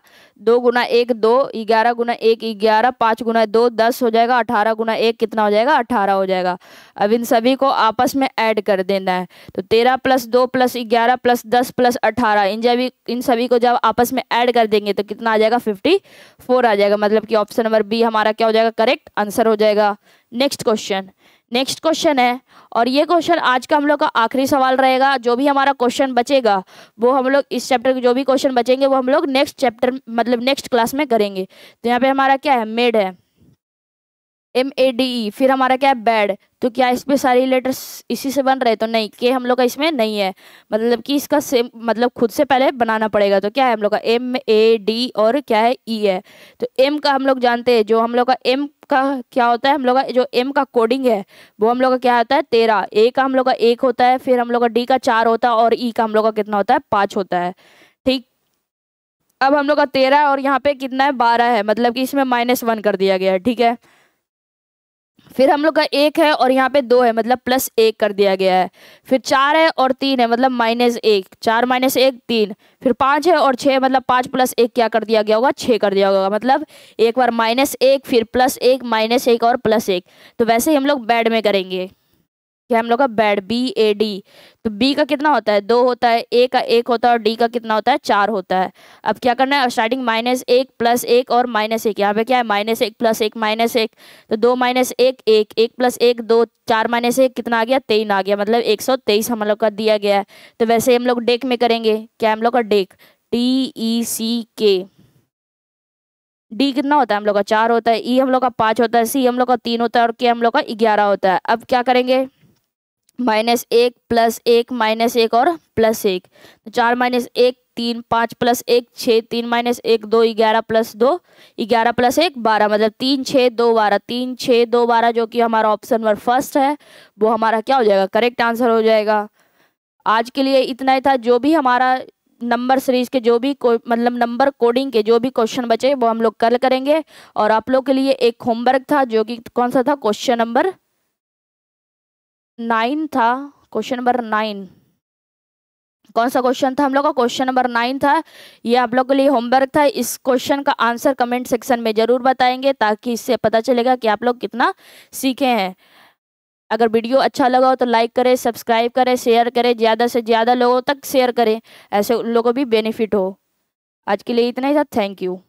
2 गुना 1 2, 11 गुना 1 11, 5 गुना 2 10 हो जाएगा, 18 गुना 1 कितना हो जाएगा 18 हो जाएगा। अब इन सभी को आपस में ऐड कर देना है। तो 13 + 2 + 11 + 10 + 18 इन सभी को जब आपस में ऐड कर देंगे तो कितना आ जाएगा 54 आ जाएगा। मतलब कि ऑप्शन नंबर बी हमारा क्या हो जाएगा करेक्ट आंसर हो जाएगा। नेक्स्ट क्वेश्चन है, और ये क्वेश्चन आज का हम लोग का आखिरी सवाल रहेगा। जो भी हमारा क्वेश्चन बचेगा वो हम लोग इस चैप्टर के, जो भी क्वेश्चन बचेंगे वो हम लोग नेक्स्ट चैप्टर मतलब नेक्स्ट क्लास में करेंगे। तो यहाँ पे हमारा क्या है मेड है MADE, फिर हमारा क्या है बैड। तो क्या इस पे सारी लेटर्स इसी से बन रहे, तो नहीं, के हम लोग का इसमें नहीं है, मतलब कि इसका सेम मतलब खुद से पहले बनाना पड़ेगा। तो क्या है हम लोग का MAD और क्या है E है। तो M का हम लोग जानते हैं, जो हम लोग का M का क्या होता है, हम लोग का जो M का कोडिंग है वो हम लोग का क्या होता है 13, A का हम लोग का 1 होता है, फिर हम लोग का D का 4 होता है, और E का हम लोग का कितना होता है 5 होता है। ठीक, अब हम लोग का 13 और यहाँ पे कितना है 12 है, मतलब कि इसमें -1 कर दिया गया है। ठीक है, फिर हम लोग का 1 है और यहाँ पे 2 है, मतलब +1 कर दिया गया है। फिर 4 है और 3 है, मतलब -1 4 - 1 3। फिर 5 है और 6 है, मतलब 5 + 1 क्या कर दिया गया होगा 6 कर दिया होगा। मतलब एक बार -1 फिर +1 -1 और +1। तो वैसे ही हम लोग बैड में करेंगे। क्या हम लोग का बैड BAD, तो B का कितना होता है 2 होता है, A का 1 होता है, और D का कितना होता है 4 होता है। अब क्या करना है स्टार्टिंग -1 + 1 और -1 यहाँ पे क्या है -1 + 1 -1 तो 2 - 1 1 1 + 1 2 4 - 1 कितना आ गया 23 आ गया, मतलब 123 हम लोग का दिया गया है। तो वैसे हम लोग डेक में करेंगे। क्या हम लोग का डेक TECK, D कितना होता है हम लोग का 4 होता है, E हम लोग का 5 होता है, C हम लोग का 3 होता है, और K हम लोग का 11 होता है। अब क्या करेंगे -1 + 1 - 1 और +1 तो 4 - 1 3 5 + 1 6 3 - 1 2 11 + 1 12 मतलब 3 6 2 12 जो कि हमारा ऑप्शन नंबर फर्स्ट है वो हमारा क्या हो जाएगा करेक्ट आंसर हो जाएगा। आज के लिए इतना ही था। जो भी हमारा नंबर सीरीज के जो भी मतलब नंबर कोडिंग के जो भी क्वेश्चन बचे वो हम लोग कल करेंगे। और आप लोग के लिए एक होमवर्क था जो कि कौन सा था क्वेश्चन नंबर 9 था। क्वेश्चन नंबर 9 कौन सा क्वेश्चन था हम लोग का क्वेश्चन नंबर 9 था। ये आप लोग के लिए होमवर्क था। इस क्वेश्चन का आंसर कमेंट सेक्शन में ज़रूर बताएंगे ताकि इससे पता चलेगा कि आप लोग कितना सीखे हैं। अगर वीडियो अच्छा लगा हो तो लाइक करें, सब्सक्राइब करें, शेयर करें, ज़्यादा से ज़्यादा लोगों तक शेयर करें, ऐसे उन लोगों को भी बेनिफिट हो। आज के लिए इतना ही था। Thank you.